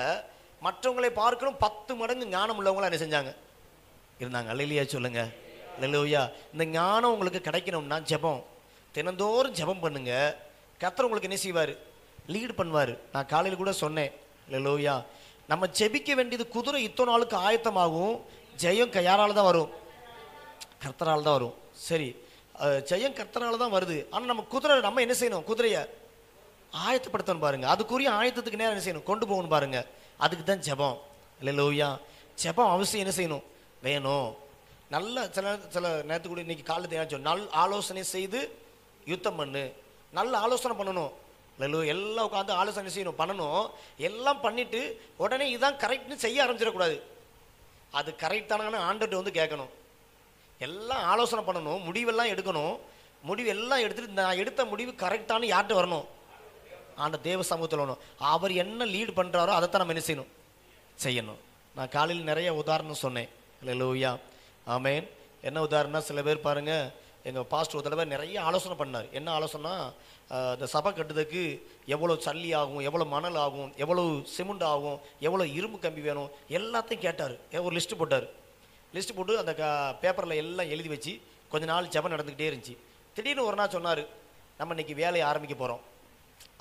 மற்றவங்களை பார்க்கணும் 10 மடங்கு ஞானம் உள்ளவங்களா என்ன செஞ்சாங்க இருந்தாங்க. அல்லேலூயா சொல்லுங்க, அல்லேலூயா. இந்த ஞானம் உங்களுக்கு கிடைக்கணும்னா ஜெபம், தினந்தோறும் ஜெபம் பண்ணுங்க. கர்த்தர் உங்களுக்கு என்ன செய்வார், லீடு பண்ணுவார். நான் காலையில் கூட சொன்னேன், அல்லேலூயா, நம்ம ஜெபிக்க வேண்டியது குதிரை இத்தனை நாளுக்கு ஆயத்தமாகும், ஜெயம் யாரால் தான் வரும், கர்த்தரால் தான் வரும். சரி, ஜெயம் கர்த்தரால் தான் வருது, ஆனால் நம்ம குதிரை நம்ம என்ன செய்யணும், குதிரையை ஆயத்தப்படுத்தணும் பாருங்க, அதுக்குரிய ஆயத்தத்துக்கு நேரம் என்ன செய்யணும், கொண்டு போகணும் பாருங்க. அதுக்கு தான் ஜெபம், அல்லேலூயா. ஜெபம் அவசியம் என்ன செய்யணும் வேணும். நல்ல சில நேரத்துக்கு கூட இன்னைக்கு காலத்தை நல்ல ஆலோசனை செய்து யுத்தம் பண்ணு, நல்ல ஆலோசனை பண்ணணும். அல்லேலூயா, எல்லாம் உட்காந்து ஆலோசனை செய்யணும் பண்ணணும். எல்லாம் பண்ணிட்டு உடனே இதுதான் கரெக்ட்னு செய்ய ஆரம்பிச்சிடக்கூடாது. அது கரெக்டான ஆண்டர்கிட்ட வந்து கேட்கணும், எல்லாம் ஆலோசனை பண்ணணும், முடிவெல்லாம் எடுக்கணும். முடிவு எல்லாம் எடுத்துட்டு நான் எடுத்த முடிவு கரெக்டானு யார்கிட்ட வரணும், ஆண்ட தேவ சமூகத்தில் வரணும். அவர் என்ன லீடு பண்ணுறாரோ அதைத்தான் நம்ம என்ன செய்யணும் செய்யணும். நான் காலையில் நிறைய உதாரணம் சொன்னேன், அல்லேலூயா, ஆமேன். என்ன உதாரணம், சில பேர் பாருங்கள், எங்கள் பாஸ்டர் ஒரு தடவை நிறைய ஆலோசனை பண்ணார். என்ன ஆலோசனை, இந்த சபை கட்டுறதுக்கு எவ்வளோ சல்லி ஆகும், எவ்வளோ மணல் ஆகும், எவ்வளோ சிமெண்ட் ஆகும், எவ்வளோ இரும்பு கம்பி வேணும், எல்லாத்தையும் கேட்டார். ஒரு லிஸ்ட்டு போட்டார். லிஸ்ட்டு போட்டு அந்த பேப்பரில் எல்லாம் எழுதி வச்சு கொஞ்ச நாள் ஜெபம் நடந்துக்கிட்டே இருந்துச்சு. திடீர்னு ஒரு நாள் சொன்னார், நம்ம இன்றைக்கி வேலையை ஆரம்பிக்க போகிறோம்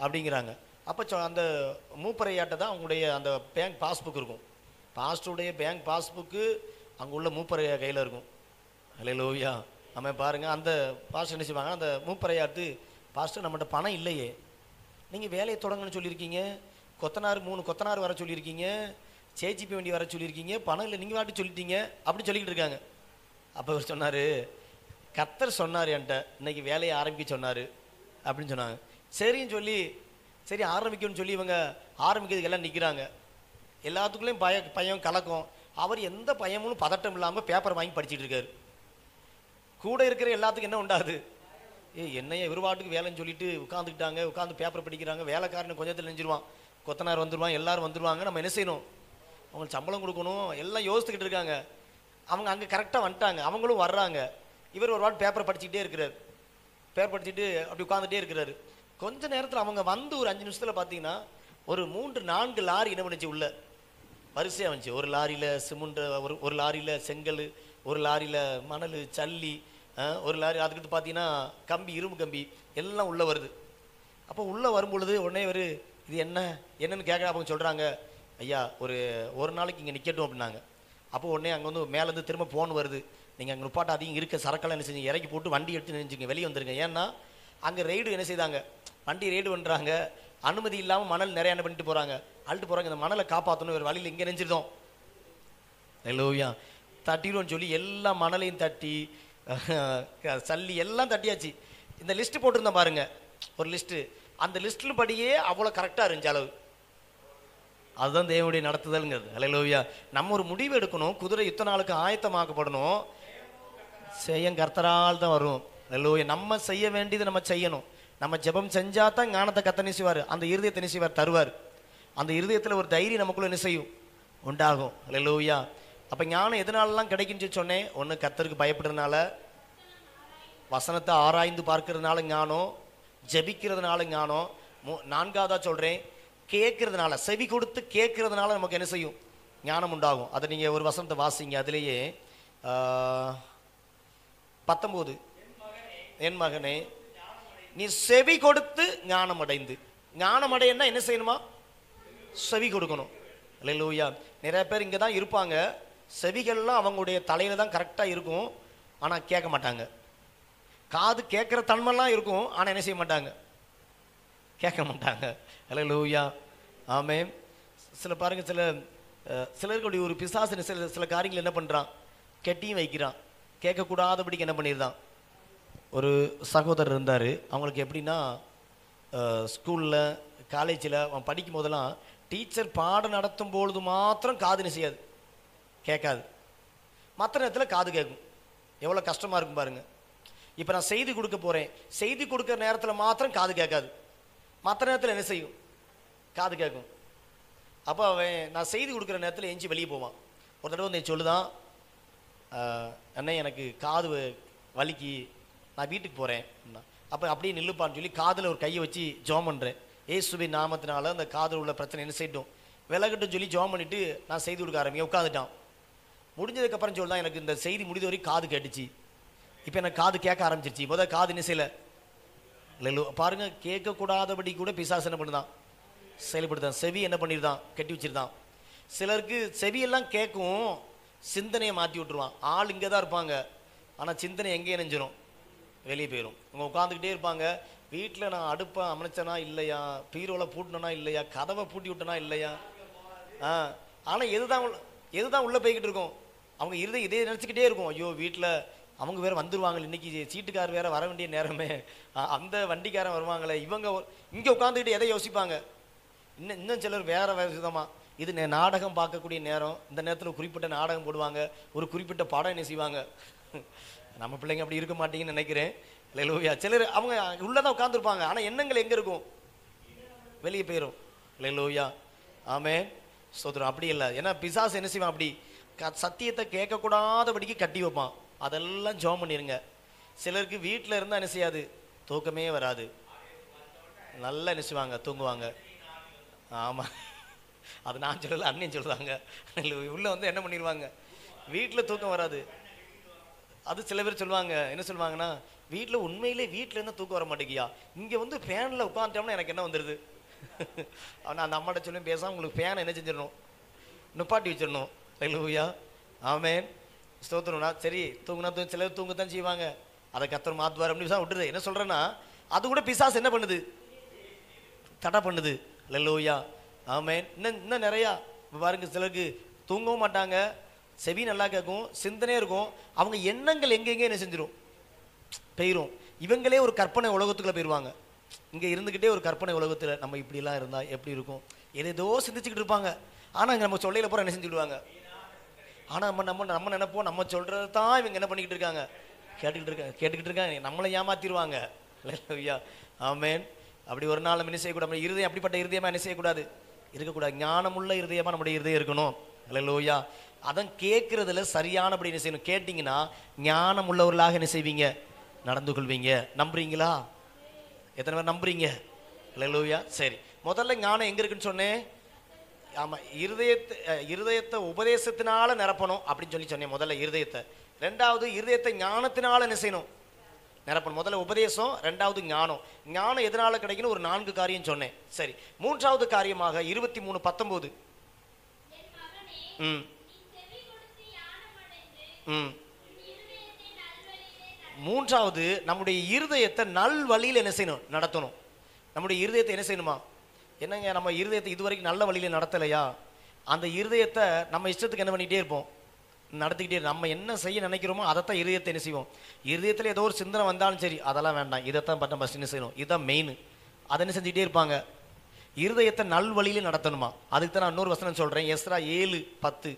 அப்படிங்கிறாங்க. அப்போ அந்த மூப்பரையாட்ட தான் அவங்களுடைய அந்த பேங்க் பாஸ்புக் இருக்கும். பாஸ்டருடைய பேங்க் பாஸ்புக்கு அங்கே உள்ள மூப்பரையா கையில் இருக்கும். அல்லேலூயா, நம்ம பாருங்கள், அந்த பாஸ்டர் என்ன செய்வாங்க, அந்த மூப்பரையாட்டு பாஸ்டர் நம்மகிட்ட பணம் இல்லையே, நீங்கள் வேலையை தொடங்கன்னு சொல்லியிருக்கீங்க, கொத்தனார் 3 கொத்தனார் வர சொல்லியிருக்கீங்க, சேஜிபி வண்டி வர சொல்லியிருக்கீங்க, பணம் இல்லை, நீங்கள் வாட்டி சொல்லிட்டீங்க அப்படின்னு சொல்லிக்கிட்டு இருக்காங்க. அப்போ அவர் சொன்னார், கர்த்தர் சொன்னார் என்கிட்ட இன்றைக்கி வேலையை ஆரம்பிக்க சொன்னார் அப்படின்னு சொன்னாங்க. சரின்னு சொல்லி சரி ஆரம்பிக்கணும்னு சொல்லி இவங்க ஆரம்பிக்கிறதுக்கு எல்லாம் நிற்கிறாங்க. எல்லாத்துக்குள்ளேயும் பயம் கலக்கும். அவர் எந்த பயமும் பதட்டம் இல்லாமல் பேப்பர் வாங்கி படிச்சுட்டு இருக்காரு. கூட இருக்கிற எல்லாத்துக்கும் என்ன உண்டாது, என்னைய விருவாட்டுக்கு வேலைன்னு சொல்லிட்டு உட்காந்துக்கிட்டாங்க, உட்காந்து பேப்பர் படிக்கிறாங்க. வேலைக்காரன் கொஞ்சத்தில் நெஞ்சிருவான், கொத்தனார் வந்துடுவான், எல்லாரும் வந்துடுவாங்க. நம்ம என்ன செய்யணும், அவங்களுக்கு சம்பளம் கொடுக்கணும், எல்லாம் யோசித்துக்கிட்டு இருக்காங்க. அவங்க அங்கே கரெக்டாக வந்துட்டாங்க, அவங்களும் வர்றாங்க. இவர் ஒரு வாட்டி பேப்பரை படிச்சுக்கிட்டே இருக்கிறார். பேப்பர் படிச்சுட்டு அப்படி உட்காந்துட்டே இருக்கிறாரு. கொஞ்ச நேரத்தில் அவங்க வந்து ஒரு 5 நிமிஷத்தில் பார்த்தீங்கன்னா ஒரு 3-4 லாரி என்ன பண்ணிச்சு, உள்ள வரிசையாக வந்துச்சு. ஒரு லாரியில் சிமெண்ட்டு, ஒரு லாரியில் செங்கல், ஒரு லாரியில் மணல் சல்லி, ஒரு லாரி அதுக்கிட்ட பார்த்தீங்கன்னா கம்பி, இரும்பு கம்பி எல்லாம் உள்ளே வருது. அப்போ உள்ளே வரும்பொழுது உடனே ஒரு இது என்னன்னு கேட்க அவங்க சொல்கிறாங்க, ஐயா ஒரு நாளைக்கு இங்கே நிற்கட்டும் அப்படின்னாங்க. அப்போ உடனே அங்கே வந்து மேலேருந்து திரும்ப ஃபோன் வருது, நீங்கள் அங்கே நிப்பாட்ட அதிகம் இருக்க சரக்கெல்லாம் என்ன செஞ்சீங்க இறக்கி போட்டு வண்டி எடுத்து நினைச்சிங்க வெளியே வந்துருங்க. ஏன்னா அங்கே ரெய்டு என்ன செய்தாங்க, வண்டி ரெய்டு பண்ணுறாங்க, அனுமதி இல்லாமல் மணல் நிறைய என்ன பண்ணிட்டு போகிறாங்க, அழுட்டு போகிறாங்க. இந்த மணலை காப்பாற்றணும், ஒரு வழியில் இங்கே நெஞ்சிருந்தோம், அல்லேலூயா, தட்டிடுவோன்னு சொல்லி எல்லா மணலையும் தட்டி சல்லி எல்லாம் தட்டியாச்சு. இந்த லிஸ்ட்டு போட்டிருந்தேன் பாருங்கள், ஒரு லிஸ்ட்டு, அந்த லிஸ்ட்டில் படியே அவ்வளோ கரெக்டாக இருந்துச்சு அளவு. அதுதான் தேவனுடைய நடத்துதல்ங்கிறது, அல்லேலூயா. நம்ம ஒரு முடிவு எடுக்கணும், குதிரை யுத்த நாளுக்கு ஆயத்தமாக்கப்படணும், செய்யும் கர்த்தரால் தான் வரும், அல்லேலூயா. நம்ம செய்ய வேண்டியது நம்ம செய்யணும். நம்ம ஜெபம் செஞ்சால் தான் ஞானத்தை கர்த்தர் நினைச்சுவார், அந்த இருதயத்தை நினைச்சுவார் தருவார். அந்த இருதயத்தில் ஒரு தைரியம் நமக்குள்ளே என்ன செய்யும் உண்டாகும், அல்லேலூயா. அப்போ ஞானம் எதனாலலாம் கிடைக்குன்னு சொல்லி சொன்னேன், ஒன்று கர்த்தருக்கு பயப்படுறதுனால, வசனத்தை ஆராய்ந்து பார்க்கறதுனால ஞானம், ஜெபிக்கிறதுனால ஞானம், 4வதா சொல்கிறேன் கேட்கறதுனால, செவி கொடுத்து கேட்கறதுனால நமக்கு என்ன செய்யும் ஞானம் உண்டாகும். அதை நீங்கள் ஒரு வசனத்தை வாசிங்க, அதுலேயே 19, என் மகனே நீ செவி கொடுத்து ஞானம் அடைந்து. ஞானம் அடையன்னா என்ன செய்யணுமா, செவி கொடுக்கணும், அல்லேலூயா. நிறைய பேர் இங்கே தான் இருப்பாங்க, செவிகள்லாம் அவங்களுடைய தலையில் தான் கரெக்டாக இருக்கும், ஆனால் கேட்க மாட்டாங்க. காது கேட்குற தன்மைலாம் இருக்கும், ஆனால் என்ன செய்ய மாட்டாங்க, கேட்க மாட்டாங்க, அல்லேலூயா, ஆமென். சில பாருங்கள், சிலருக்குடைய ஒரு பிசாசு சில காரியங்கள் என்ன பண்ணுறான், கெட்டியும் வைக்கிறான், கேட்கக்கூடாதபடிக்கு என்ன பண்ணியிருந்தான். ஒரு சகோதரர் இருந்தார், அவங்களுக்கு எப்படின்னா ஸ்கூலில் காலேஜில் அவன் படிக்கும் போதெல்லாம் டீச்சர் பாடம் நடத்தும் பொழுது மாத்திரம் காதுன்னு செய்யாது, கேட்காது, மற்ற நேரத்தில் காது கேட்கும். எவ்வளோ கஷ்டமாக இருக்கும் பாருங்கள். இப்போ நான் செய்தி கொடுக்க போகிறேன், செய்தி கொடுக்குற நேரத்தில் மாத்திரம் காது கேட்காது, மற்ற நேரத்தில் என்ன செய்யும், காது கேட்கும். அப்போ அவன் நான் செய்தி கொடுக்குற நேரத்தில் எஞ்சி வெளியே போவான். ஒரு தடவை வந்து சொல்லுதான், அண்ணே எனக்கு காது வலிக்கு, நான் வீட்டுக்கு போகிறேன் அப்போ அப்படியே நில்லுப்பான்னு சொல்லி காதில் ஒரு கையை வச்சு ஜோம் பண்ணுறேன். ஏசுவின் நாமத்தினால அந்த காதில் உள்ள பிரச்சனை என்ன செய்யட்டும் விலகட்டுன்னு சொல்லி ஜோம் பண்ணிவிட்டு நான் செய்தி கொடுக்க ஆரம்பிங்க. உட்காந்துட்டான். முடிஞ்சதுக்கப்புறம் சொல்லலாம் எனக்கு இந்த செய்தி முடிந்த வரைக்கும் காது கேட்டுச்சு, இப்போ எனக்கு காது கேட்க ஆரம்பிச்சிருச்சு. முதல் காது என்ன செய்யலை இல்லை பாருங்கள், கேட்கக்கூடாதபடி கூட பிசாசு என்ன பண்ணுதான் செயல்படுத்தான். செவி என்ன பண்ணிருந்தான் கட்டி வச்சிருந்தான். சிலருக்கு செவியெல்லாம் கேட்கும், சிந்தனையை மாற்றி விட்டுருவான். ஆள் இங்கே தான் இருப்பாங்க, ஆனால் சிந்தனை எங்கே நினைஞ்சிடும் வெளியே போயிடும். அவங்க உட்காந்துக்கிட்டே இருப்பாங்க. வீட்டில் நான் அடுப்பை அமைச்சனா இல்லையா, பீரோவில் பூட்டினா இல்லையா, கதவை பூட்டி விட்டனா இல்லையா, ஆனால் எதுதான் உள்ளே போய்கிட்டு இருக்கும். அவங்க இருதயம் இதே நினச்சிக்கிட்டே இருக்கும், ஐயோ வீட்டில் அவங்க வேறு வந்துடுவாங்களே, இன்றைக்கி சீட்டுக்கார் வேறு வர வேண்டிய நேரமே, அந்த வண்டிக்காரன் வருவாங்களே, இவங்க இங்கே உட்காந்துக்கிட்டு எதை யோசிப்பாங்க. இன்னும் சிலர் வேறு விதமாக இது நாடகம் பார்க்கக்கூடிய நேரம், இந்த நேரத்தில் குறிப்பிட்ட நாடகம் போடுவாங்க, ஒரு குறிப்பிட்ட படம் என்ன செய்வாங்க. நம்ம பிள்ளைங்க அப்படி இருக்க மாட்டீங்கன்னு நினைக்கிறேன். லெலூயா. சிலர் அவங்க உள்ளதான் உட்காந்துருப்பாங்க, ஆனால் எண்ணங்கள் எங்கே இருக்கும் வெளியே போயிடும். லெலூயா. ஆமே சோதரம். அப்படி இல்லை, ஏன்னா பிசாசு என்ன செய்வான் அப்படி சத்தியத்தை கேட்கக்கூடாதபடிக்கு கட்டி வைப்பான். அதெல்லாம் ஜோம் பண்ணிடுங்க. சிலருக்கு வீட்டில் இருந்தால் என்ன செய்யாது தூக்கமே வராது, நல்லா என்ன செய்வாங்க தூங்குவாங்க. ஆமாம், அது நான் சொல்லலை, அண்ணன் சொல்கிறாங்க. உள்ளே வந்து என்ன பண்ணிடுவாங்க, வீட்டில் தூக்கம் வராது. அது சில பேர் சொல்லுவாங்க, என்ன சொல்லுவாங்கன்னா வீட்டில் உண்மையிலே வீட்டிலேருந்து தூக்கம் வர மாட்டேங்கியா, இங்கே வந்து ஃபேனில் உட்காந்துட்டோம்னா எனக்கு என்ன வந்துடுது. ஆனால் அந்த அம்மாட்ட சொல்லி பேசாமல் உங்களுக்கு ஃபேனை என்ன செஞ்சிடணும் நிப்பாட்டி வச்சிடணும். லெலூயா. ஆமென் ஸ்தோத்திரம்னா. சரி தூங்குனா சிலர் தூங்க தான் செய்வாங்க, அதை கத்தர் மாற்றுவார் அப்படின்னு விட்டுருது. என்ன சொல்கிறேன்னா அது கூட பிசாசு என்ன பண்ணுது தடை பண்ணுது. லெலூயா. ஆமென். இன்னும் நிறையா பாருங்க, சிலருக்கு தூங்கவும் மாட்டாங்க, செவி நல்லா கேட்கும், சிந்தனையாக இருக்கும், அவங்க எண்ணங்கள் எங்கெங்கே என்ன செஞ்சிடும் போயிடும். இவங்களே ஒரு கற்பனை உலகத்துக்குள்ளே போயிடுவாங்க. இங்கே இருந்துக்கிட்டே ஒரு கற்பனை உலகத்தில் நம்ம இப்படிலாம் இருந்தால் எப்படி இருக்கும் ஏதேதோ சிந்திச்சுக்கிட்டு இருப்பாங்க. ஆனால் இங்கே நம்ம சொல்லையில் போகிற என்ன செஞ்சுடுவாங்க. ஆனால் நம்ம நினைப்போம் நம்ம சொல்கிறது தான் இவங்க என்ன பண்ணிக்கிட்டு இருக்காங்க கேட்டுக்கிட்டு இருக்காங்க நம்மளை ஏமாத்திடுவாங்க. ஐயா. ஆமென். அப்படி ஒரு நாள் என்ன செய்யக்கூடாது, நம்ம இருதயம் அப்படிப்பட்ட இருதயமாக என்ன செய்யக்கூடாது இருக்கக்கூடாது. ஞானமுள்ள இருதயமாக நம்முடைய இருதயம் இருக்கணும். அல்லேலூயா. அதான் கேட்குறதுல சரியானபடி என்ன செய்யணும். கேட்டிங்கன்னா ஞானம் உள்ளவர்களாக என்ன செய்வீங்க நடந்து கொள்வீங்க. நம்புறீங்களா? எத்தனை பேர் நம்புறீங்க? அல்லேலூயா. சரி, முதல்ல ஞானம் எங்கே இருக்குன்னு சொன்னேன். ஆமாம், இருதயத்தை உபதேசத்தினால நிரப்பணும் அப்படின்னு சொன்னேன். முதல்ல இருதயத்தை, ரெண்டாவது இருதயத்தை ஞானத்தினால என்ன செய்யணும் நிரப்பணும். முதல்ல உபதேசம், ரெண்டாவது ஞானம். ஞானம் எதனால கிடைக்கணும் ஒரு 4 காரியம் சொன்னேன். சரி, மூன்றாவது காரியமாக 23:19 மூன்றாவது நம்முடைய இருதயத்தை நல் வழியில் என்ன செய்யணும் நடத்தணும். நம்முடைய இருதயத்தை என்ன செய்யணுமா, என்னங்க நம்ம இருதயத்தை இதுவரைக்கும் நல்ல வழியில் நடத்தலையா, அந்த இருதயத்தை நம்ம இஷ்டத்துக்கு என்ன பண்ணிகிட்டே இருப்போம் நடத்திக்கிட்டே. நம்ம என்ன செய்ய நினைக்கிறோமோ அதைத்தான் இருதயத்தை என்ன செய்வோம். இருதயத்தில் ஏதோ ஒரு சிந்தனை வந்தாலும் சரி அதெல்லாம் வேண்டாம், இதைத்தான் பட்டம் ஃபஸ்ட் என்ன செய்யணும், இதுதான் மெயின். அதை என்ன செஞ்சுக்கிட்டே இருப்பாங்க, இருதயத்தை நல்வழியில் நடத்தணுமா. அதுக்கு தான் நான் இன்னொரு வசனம் சொல்கிறேன். எஸ்றா 7:10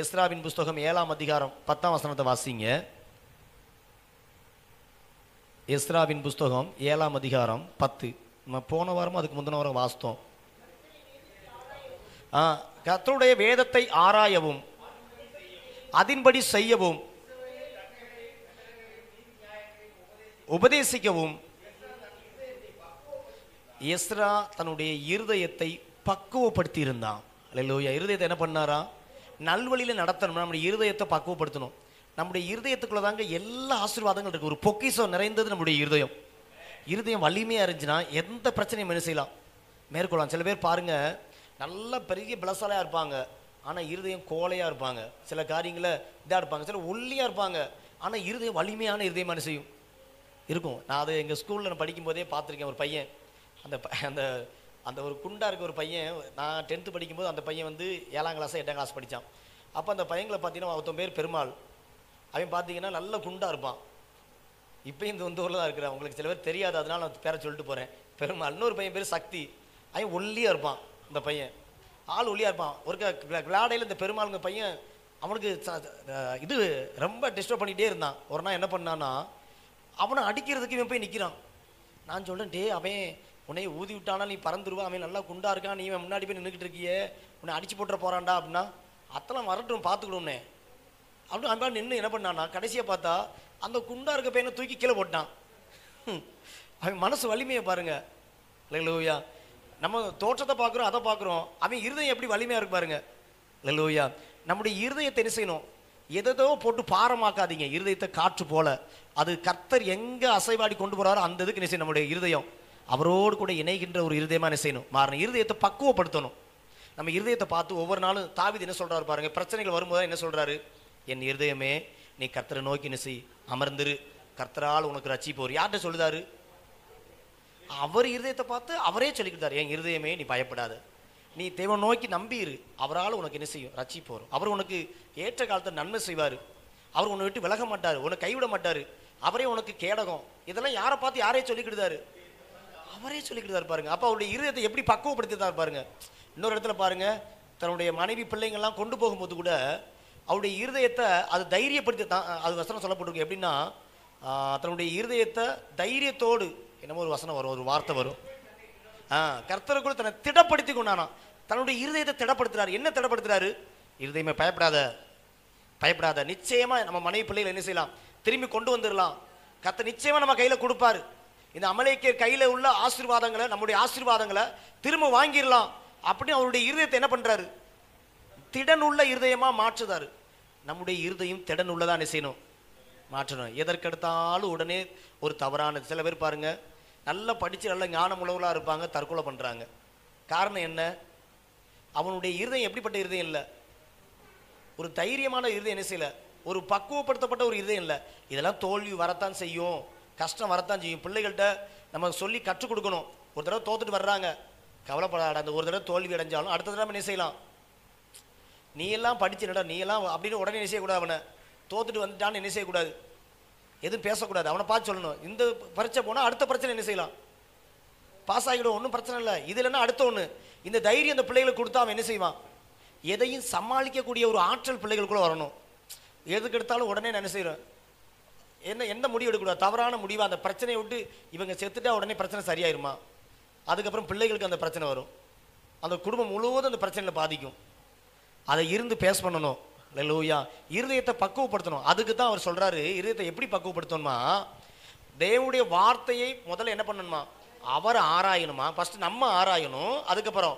எஸ்றாவின் புஸ்தகம் 7ஆம் அதிகாரம் 10ஆம் வசனத்தை வாசிங்க. எஸ்றாவின் புஸ்தகம் 7ஆம் அதிகாரம் 10. நம்ம போன வாரமும் அதுக்கு முந்தின வாரம் வாசித்தோம். கர்த்தருடைய வேதத்தை ஆராயவும் அதன்படி செய்யவும் உபதேசிக்கவும் எஸ்றா தன்னுடைய இருதயத்தை பக்குவப்படுத்தி இருந்தான். அல்லேலூயா. இருதயத்தை என்ன பண்ணாரா நல்வழியில் நடத்தணும். நம்முடைய இருதயத்தை பக்குவப்படுத்தணும். நம்முடைய இருதயத்துக்குள்ள தாங்க எல்லா ஆசீர்வாதங்கள் இருக்குது. ஒரு பொக்கிஷம் நிறைந்தது நம்முடைய இருதயம். இருதயம் வலிமையாக இருந்துச்சுன்னா எந்த பிரச்சனையும் என்ன செய்யலாம் மேற்கொள்ளலாம். சில பேர் பாருங்கள் நல்லா பெரிய பிளஸாலையாக இருப்பாங்க, ஆனால் இருதயம் கோலையாக இருப்பாங்க. சில காரியங்களை இதாக இருப்பாங்க, சில ஒல்லியாக இருப்பாங்க, ஆனால் இருதயம் வலிமையான இருதயமான செய்யும் இருக்கும். நான் அது எங்கள் ஸ்கூலில் நான் படிக்கும்போதே பார்த்துருக்கேன். ஒரு பையன் அந்த அந்த அந்த ஒரு குண்டா இருக்க ஒரு பையன், நான் 10th படிக்கும்போது அந்த பையன் வந்து 7ஆம் கிளாஸ் 8ஆம் கிளாஸ் படித்தான். அப்போ அந்த பையங்களை பார்த்தீங்கன்னா ஒருத்தன் பேர் பெருமாள். அவன் பார்த்தீங்கன்னா நல்ல குண்டாக இருப்பான். இப்போயும் இந்த வந்து ஊரில் தான் இருக்கிறான். உங்களுக்கு சில பேர் தெரியாது, அதனால் நான் பேரை சொல்லிட்டு போகிறேன். பெருமாள். இன்னொரு பையன் பேர் சக்தி. அவன் ஒல்லியாக இருப்பான். இந்த பையன் ஆள் ஒல்லியாக இருப்பான். ஒரு விளையாடையில் இந்த பெருமாளுங்க பையன் அவனுக்கு இது ரொம்ப டிஸ்டர்ப் பண்ணிகிட்டே இருந்தான். ஒரு நாள் என்ன பண்ணான்னா அவனை அடிக்கிறதுக்கு இவன் போய் நிற்கிறான். நான் சொல்கிறேன், டே அவன் உன்னை ஊதி விட்டானா நீ பறந்துடுவா, அவன் நல்லா குண்டாக இருக்கான், நீ இவன் முன்னாடி போய் நின்றுக்கிட்டு இருக்கியே, உன்னை அடிச்சு போட்டுற போகிறான்டா அப்படின்னா. அதெல்லாம் வரட்டும் பார்த்துக்கணும்னே அப்படின்னு அவன் நின்று என்ன பண்ணான்னா கடைசியாக பார்த்தா அந்த குண்டா இருக்க பையனை தூக்கி கீழே போட்டான். அவன் மனசு வலிமையை பாருங்க. அல்லேலூயா. நம்ம தோற்றத்தை பார்க்குறோம், அதை பார்க்குறோம். அவன் இருதயம் எப்படி வலிமையாக இருக்கு பாருங்க. அல்லேலூயா. நம்முடைய இருதயத்தை என்ன செய்யணும்? எதோ போட்டு பாரமாக்காதீங்க. இருதயத்தை காற்று போல, அது கர்த்தர் எங்கே அசைவாடி கொண்டு போகிறாரோ அந்த இதுக்கு என்ன செய்யணும்? நம்முடைய இருதயம் அவரோடு கூட இணைகின்ற ஒரு இருதயமாக என்ன செய்யணும்? மாறணும். இருதயத்தை பக்குவப்படுத்தணும். நம்ம இருதயத்தை பார்த்து ஒவ்வொரு நாளும் தாவீது என்ன சொல்கிறாரு பாருங்கள். பிரச்சனைகள் வரும்போது என்ன சொல்கிறாரு? என் இருதயமே நீ கர்த்தரை நோக்கி என்ன செய், அமர்ந்துரு, கர்த்தரால் உனக்கு ரட்சிப்போர். யார்கிட்ட சொல்லுதாரு? அவர் இருதயத்தை பார்த்து அவரே சொல்லிக்கிட்டார், என் இருதயமே நீ பயப்படாத, நீ தேவ நோக்கி நம்பிரு, அவரால் உனக்கு என்ன செய்யும்? ரட்சிப்போர். அவர் உனக்கு ஏற்ற காலத்தை நன்மை செய்வார். அவர் உன்னை விட்டு விலக மாட்டார், உன்னை கைவிட மாட்டார். அவரே உனக்கு கேடகம். இதெல்லாம் யாரை பார்த்து யாரே சொல்லிக்கிட்டாரு? அவரே சொல்லிக்கிட்டாரு பாருங்க. அப்போ அவருடைய இருதயத்தை எப்படி பக்குவப்படுத்திட்டார் பாருங்க. இன்னொரு இடத்துல பாருங்க, தன்னுடைய மனைவி பிள்ளைங்கள்லாம் கொண்டு போகும்போது கூட அவருடைய இருதயத்தை அது தைரியப்படுத்தி தான். அது வசனம் சொல்லப்பட்டிருக்கு எப்படின்னா, தன்னுடைய இருதயத்தை தைரியத்தோடு, என்னமோ ஒரு வசனம் வரும், ஒரு வார்த்தை வரும், கர்த்தருக்குள் தன்னை திடப்படுத்தி கொண்டானா. தன்னுடைய இருதயத்தை திடப்படுத்துறாரு. என்ன திடப்படுத்துறாரு? இருதயமே பயப்படாத, பயப்படாத, நிச்சயமா நம்ம மனைவி பிள்ளைகளை என்ன செய்யலாம்? திரும்பி கொண்டு வந்துடலாம். கர்த்தர் நிச்சயமா நம்ம கையில கொடுப்பாரு. இந்த அமலேக்கியர் கையில உள்ள ஆசீர்வாதங்களை, நம்முடைய ஆசீர்வாதங்களை திரும்ப வாங்கிடலாம் அப்படின்னு அவருடைய இருதயத்தை என்ன பண்றாரு? திடனுள்ள இருதயமா மாற்றுதாரு. நம்முடைய இருதயம் திடனுள்ளதா என்ன செய்யணும்? மாற்றணும். எதற்கெடுத்தாலும் உடனே ஒரு தவறான, சில பேர் பாருங்க நல்லா படிச்சு நல்ல ஞானம் உழவுகளாக இருப்பாங்க, தற்கொலை பண்றாங்க. காரணம் என்ன? அவனுடைய இருதயம் எப்படிப்பட்ட இருதயம் இல்லை, ஒரு தைரியமான இருதயம் என்ன செய்யல, ஒரு பக்குவப்படுத்தப்பட்ட ஒரு இருதயம் இல்லை. இதெல்லாம் தோல்வி வரத்தான் செய்யும், கஷ்டம் வரத்தான் செய்யும். பிள்ளைகள்கிட்ட நம்ம சொல்லி கற்றுக் கொடுக்கணும். ஒரு தடவை தோத்துட்டு வர்றாங்க, கவலைப்படாத, அந்த ஒரு தடவை தோல்வி அடைஞ்சாலும் அடுத்த தடவை என்ன செய்யலாம்? நீ எல்லாம் படிச்சு நடா, நீ எல்லாம் அப்படின்னு உடனே என்ன செய்யக்கூடாது? அவனை தோத்துட்டு வந்துட்டான்னு என்ன செய்யக்கூடாது? எதுவும் பேசக்கூடாது. அவனை பார்த்து சொல்லணும், இந்த பரீட்சை போனால் அடுத்த பிரச்சனை என்ன செய்யலாம்? பாஸ் ஆகிடும், ஒன்றும் பிரச்சனை இல்லை. இது இல்லைன்னா அடுத்த ஒன்று. இந்த தைரியம் அந்த பிள்ளைகளுக்கு கொடுத்தா அவன் என்ன செய்வான்? எதையும் சமாளிக்கக்கூடிய ஒரு ஆற்றல் பிள்ளைகளுக்குள்ள வரணும். எதுக்கு எடுத்தாலும் உடனே நான் என்ன செய்கிறேன்? எந்த முடிவு எடுக்கக்கூடாது, தவறான முடிவாக. அந்த பிரச்சனையை விட்டு இவங்க செத்துட்டா உடனே பிரச்சனை சரியாயிருமா? அதுக்கப்புறம் பிள்ளைகளுக்கு அந்த பிரச்சனை வரும், அந்த குடும்பம் முழுவதும் அந்த பிரச்சனையில் பாதிக்கும். அதை இருந்து பேஸ் பண்ணணும். அல்லேலூயா. இருதயத்தை பக்குவப்படுத்தணும். அதுக்கு தான் அவர் சொல்றாரு, இருதயத்தை எப்படி பக்குவப்படுத்தணுமா? தேவனுடைய வார்த்தையை முதல்ல என்ன பண்ணணுமா? அவர் ஆராயணுமா? ஃபர்ஸ்ட் நம்ம ஆராயணும், அதுக்கப்புறம்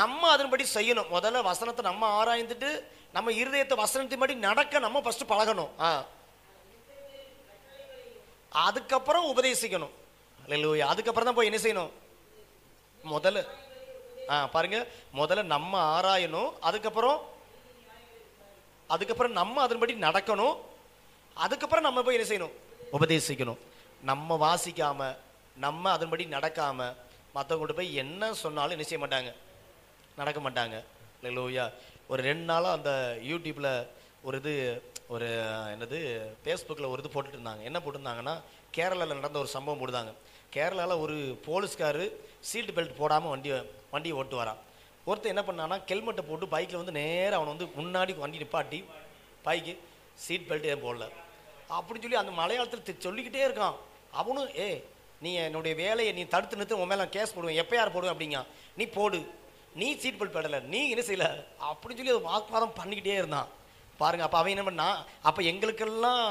நம்ம அதன்படி செய்யணும். முதல்ல வசனத்தை நம்ம ஆராய்ந்துட்டு நம்ம இருதயத்தை வசனத்தின் படி நடக்க நம்ம ஃபர்ஸ்ட் பழகணும். அதுக்கப்புறம் உபதேசிக்கணும். அல்லேலூயா. அதுக்கப்புறம் தான் போய் என்ன செய்யணும்? முதல்ல பாருங்க, முதல்ல நம்ம ஆராயணும், அதுக்கப்புறம் நம்ம அதன்படி நடக்கணும், அதுக்கப்புறம் நம்ம போய் என்ன செய்யணும்? உபதேசிக்கணும். நம்ம வாசிக்காம நம்ம அதன்படி நடக்காம மற்றவங்கள்ட்ட போய் என்ன சொன்னாலும் என்ன செய்ய மாட்டாங்க? நடக்க மாட்டாங்க. அல்லேலூயா. ஒரு 2 நாளாக அந்த யூடியூப்ல ஒரு இது, ஒரு என்னது, ஃபேஸ்புக்கில் ஒரு இது போட்டுட்டு இருந்தாங்க. என்ன போட்டிருந்தாங்கன்னா, கேரளாவில் நடந்த ஒரு சம்பவம் போடுதாங்க. கேரளாவில் ஒரு போலீஸ்காரு சீட் பெல்ட் போடாமல் வண்டியை ஓட்டு வரான். ஒருத்தர் என்ன பண்ணான்னா, ஹெல்மெட்டை போட்டு பைக்கில் வந்து நேராக அவனை வந்து முன்னாடி வண்டி நிப்பாட்டி, பைக்கு சீட் பெல்ட் ஏன் போடல அப்படின்னு சொல்லி அந்த மலையாளத்தில் சொல்லிக்கிட்டே இருக்கான். அவனும், ஏ நீ என்னுடைய வேலையை நீ தடுத்து நிறுத்து, உன் மேலே கேஸ் போடுவேன், எப்போ யார் போடுவேன் அப்படிங்க, நீ போடு, நீ சீட் பெல்ட் போடலை, நீ என்ன செய்யலை அப்படின்னு சொல்லி அது வாக்குவாதம் பண்ணிக்கிட்டே இருந்தான் பாருங்கள். அப்போ அவன் என்ன பண்ணா, அப்போ எங்களுக்கெல்லாம்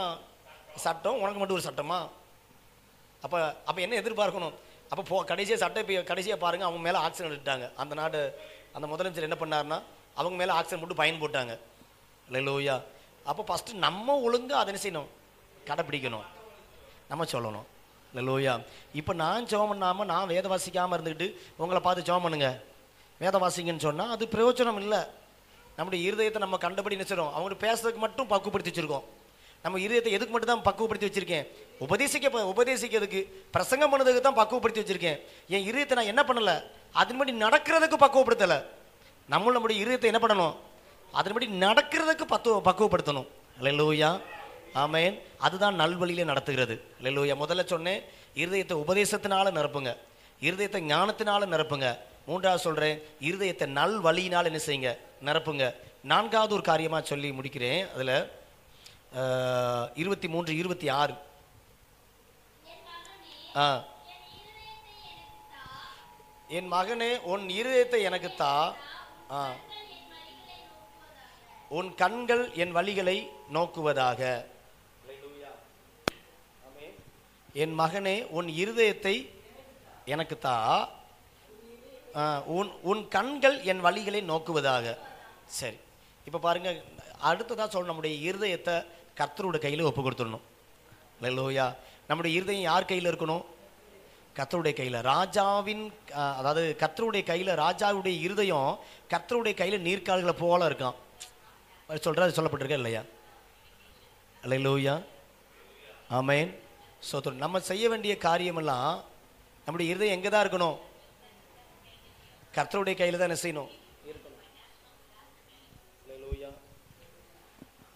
சட்டம், உனக்கு மட்டும் ஒரு சட்டமா? அப்போ என்ன எதிர்பார்க்கணும்? அப்போ கடைசியாக சட்டை கடைசியாக பாருங்கள், அவங்க மேலே ஆக்ஷன் எடுத்துட்டாங்க. அந்த நாடு அந்த முதலமைச்சர் என்ன பண்ணார்னா, அவங்க மேலே ஆக்ஷன் போட்டு பயன் போட்டாங்க. அல்லேலூயா. அப்போ ஃபஸ்ட்டு நம்ம ஒழுங்காக அதை என்ன செய்யணும்? கடைப்பிடிக்கணும், நம்ம சொல்லணும். அல்லேலூயா. இப்போ நான் ஜெபம் பண்ணாமல், நான் வேத வாசிக்காமல் இருந்துக்கிட்டு உங்களை பார்த்து ஜெபம் பண்ணுங்க, வேத வாசிங்கன்னு சொன்னால் அது பிரயோஜனம் இல்லை. நம்முடைய இருதயத்தை நம்ம கண்டபடி நினைச்சிடும். அவங்க பேசுறதுக்கு மட்டும் பக்குவப்படுத்தி வச்சுருக்கோம். நம்ம இருதயத்தை எதுக்கு மட்டும் தான் பக்குவப்படுத்தி வச்சிருக்கேன்? உபதேசிக்கிறதுக்கு, பிரசங்கம் பண்ணதுக்கு தான் பக்குவப்படுத்தி வச்சிருக்கேன். என் இருதயத்தை நான் என்ன பண்ணலை? அதன்படி நடக்கிறதுக்கு பக்குவப்படுத்தலை. நம்மளுடைய இருதயத்தை என்ன பண்ணணும்? அதன்படி நடக்கிறதுக்கு பக்குவப்படுத்தணும். அல்லேலூயா. ஆமென். அதுதான் நல்வழியிலே நடத்துகிறது. அல்லேலூயா. முதல்ல சொன்னேன், இருதயத்தை உபதேசத்தினால நிரப்புங்க, இருதயத்தை ஞானத்தினால நிரப்புங்க. 3வது சொல்கிறேன், இருதயத்தை நல் வழியினால் என்ன செய்யுங்க? நிரப்புங்க. 4வது ஒரு காரியமாக சொல்லி முடிக்கிறேன். அதில் 23, 26 என் மகனே உன் இருதயத்தை எனக்கு தா, உன் கண்கள் என் வழிகளை நோக்குவதாக. என் மகனே உன் இருதயத்தை எனக்கு தா, உன் உன் கண்கள் என் வழிகளை நோக்குவதாக. சரி, இப்போ பாருங்கள் அடுத்ததாக சொல்ல நம்முடைய இருதயத்தை கர்த்தரோட கையில் ஒப்பு கொடுத்துடணும். அல்லேலூயா. நம்முடைய இருதயம் யார் கையில் இருக்கணும்? கர்த்தருடைய கையில். ராஜாவின், அதாவது கர்த்தருடைய கையில், ராஜாவுடைய இருதயம் கர்த்தருடைய கையில் நீர்க்கால்களை போல இருக்கான் சொல்கிற சொல்லப்பட்டிருக்கா இல்லையா? அல்லேலூயா, ஆமென். ஸோ நம்ம செய்ய வேண்டிய காரியமெல்லாம் நம்முடைய இருதயம் எங்கே தான் இருக்கணும்? கர்த்தருடைய கையில் தான் என்ன செய்யணும்?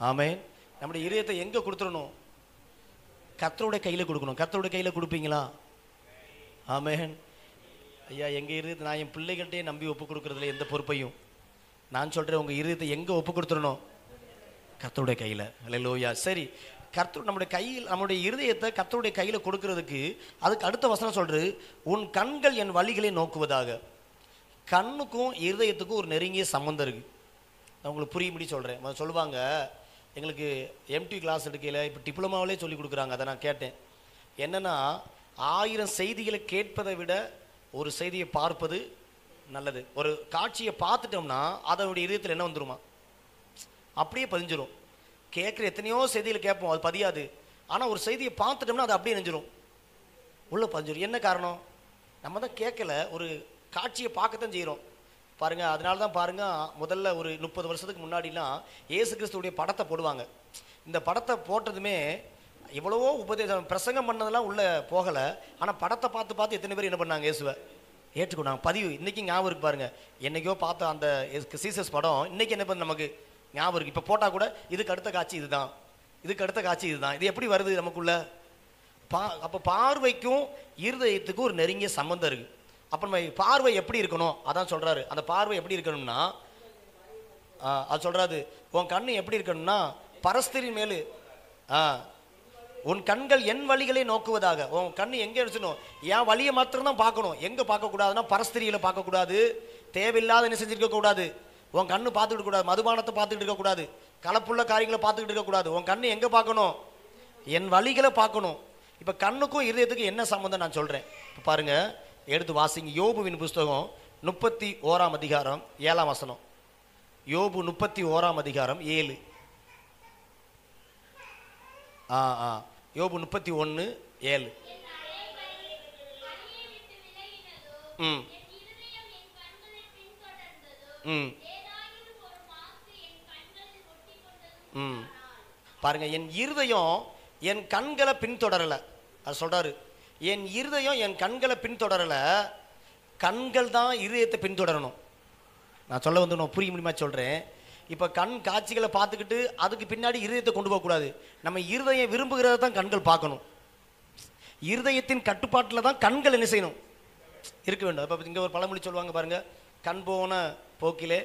ஆமென். நம்முடைய இருதயத்தை எங்கே கொடுத்துடணும்? கர்த்தருடைய கையில் கொடுக்கணும். கர்த்தருடைய கையில் கொடுப்பீங்களா? ஆமென். ஐயா, எங்கள் இருதயத்தை நான் என் பிள்ளைகள்கிட்டே நம்பி ஒப்பு கொடுக்குறதுல எந்த பொறுப்பையும் நான் சொல்கிறேன். உங்கள் இருதயத்தை எங்கே ஒப்பு கொடுத்துடணும்? கர்த்தருடைய கையில். அல்லேலூயா. சரி, கர்த்தர் நம்முடைய கையில், நம்முடைய இருதயத்தை கர்த்தருடைய கையில் கொடுக்கறதுக்கு அதுக்கு அடுத்த வசனம் சொல்கிறது, உன் கண்கள் என் வழிகளை நோக்குவதாக. கண்ணுக்கும் இருதயத்துக்கும் ஒரு நெருங்கிய சம்மந்தம் இருக்குது. நான் உங்களுக்கு புரியும்படி சொல்கிறேன். சொல்லுவாங்க, எங்களுக்கு எம்டி கிளாஸ் எடுக்கையில் இப்போ டிப்ளமாவிலே சொல்லி கொடுக்குறாங்க. அதை நான் கேட்டேன். என்னென்னா, 1000 செய்திகளை கேட்பதை விட ஒரு செய்தியை பார்ப்பது நல்லது. ஒரு காட்சியை பார்த்துட்டோம்னா அதனுடைய இருதயத்தில் என்ன வந்துடுமா? அப்படியே பதிஞ்சிடும். கேட்குற எத்தனையோ செய்தியில் கேட்போம், அது பதியாது. ஆனால் ஒரு செய்தியை பார்த்துட்டோம்னா அது அப்படியே நினைஞ்சிடும், உள்ளே பதிஞ்சிடும். என்ன காரணம்? நம்ம தான் கேட்கல, ஒரு காட்சியை பார்க்கத்தான் செய்கிறோம். பாருங்கள், அதனால தான் பாருங்கள், முதல்ல ஒரு 30 வருஷத்துக்கு முன்னாடிலாம் ஏசு கிறிஸ்துடைய படத்தை போடுவாங்க. இந்த படத்தை போட்டதுமே எவ்வளவோ உபதேசம் பிரசங்கம் பண்ணதெல்லாம் உள்ளே போகலை. ஆனால் படத்தை பார்த்து பார்த்து எத்தனை பேர் என்ன பண்ணாங்க? இயேசுவை ஏற்றுக்கொண்டாங்க. பதிவு இன்றைக்கி ஞாபகம் இருக்குது பாருங்கள். என்றைக்கோ பார்த்த அந்த சீசஸ் படம் இன்றைக்கி என்ன பண்ண நமக்கு ஞாபகம் இருக்குது. இப்போ போட்டால் கூட இதுக்கு அடுத்த காட்சி இதுதான், இதுக்கு அடுத்த காட்சி இதுதான். இது எப்படி வருது நமக்குள்ள? அப்போ பார்வைக்கும் இருதயத்துக்கும் ஒரு நெருங்கிய சம்பந்தம் இருக்குது. அப்போ நம்ம பார்வை எப்படி இருக்கணும்? அதான் சொல்கிறாரு. அந்த பார்வை எப்படி இருக்கணும்னா, அது சொல்கிறாரு, உன் கண் எப்படி இருக்கணும்னா பரஸ்தரின் மேல், உன் கண்கள் என் வழிகளை நோக்குவதாக. உன் கண் எங்கே வச்சுக்கணும்? என் வழியை மாத்திரம்தான் பார்க்கணும். எங்கே பார்க்கக்கூடாதுன்னா பரஸ்திரியில் பார்க்கக்கூடாது, தேவையில்லாத என்ன செஞ்சுருக்க கூடாது, உன் கண்ணு பார்த்துக்கிட்டு கூடாது, மதுபானத்தை பார்த்துக்கிட்டு இருக்கக்கூடாது, கலப்புள்ள காரியங்களை பார்த்துக்கிட்டு இருக்கக்கூடாது. உன் கண்ணு எங்கே பார்க்கணும்? என் வழிகளை பார்க்கணும். இப்போ கண்ணுக்கும் இருதயத்துக்கும் என்ன சம்மந்தம் நான் சொல்கிறேன். இப்போ பாருங்கள், எடுத்து வாசிங்க, யோபுவின் புஸ்தகம் 31ஆம் அதிகாரம் 7ஆம் வசனம். யோபு 31ஆம் அதிகாரம் 7. யோபு 31:7. ம் ம் ம் பாருங்கள், என் இருதயம் என் கண்களை பின்தொடரலை. அது சொல்கிறாரு, என் இருதயம் என் கண்களை பின்தொடரலை. கண்கள் தான் இருதயத்தை பின்தொடரணும். நான் சொல்ல வந்து நான் புரிய முடியுமா சொல்கிறேன். இப்போ கண் காட்சிகளை பார்த்துக்கிட்டு அதுக்கு பின்னாடி இருதயத்தை கொண்டு போகக்கூடாது. நம்ம இருதயம் விரும்புகிறத தான் கண்கள் பார்க்கணும். இருதயத்தின் கட்டுப்பாட்டில் தான் கண்கள் என்ன செய்யணும்? இருக்க வேண்டும். இப்போ இங்கே ஒரு பழமொழி சொல்லுவாங்க பாருங்கள், கண் போன போக்கிலே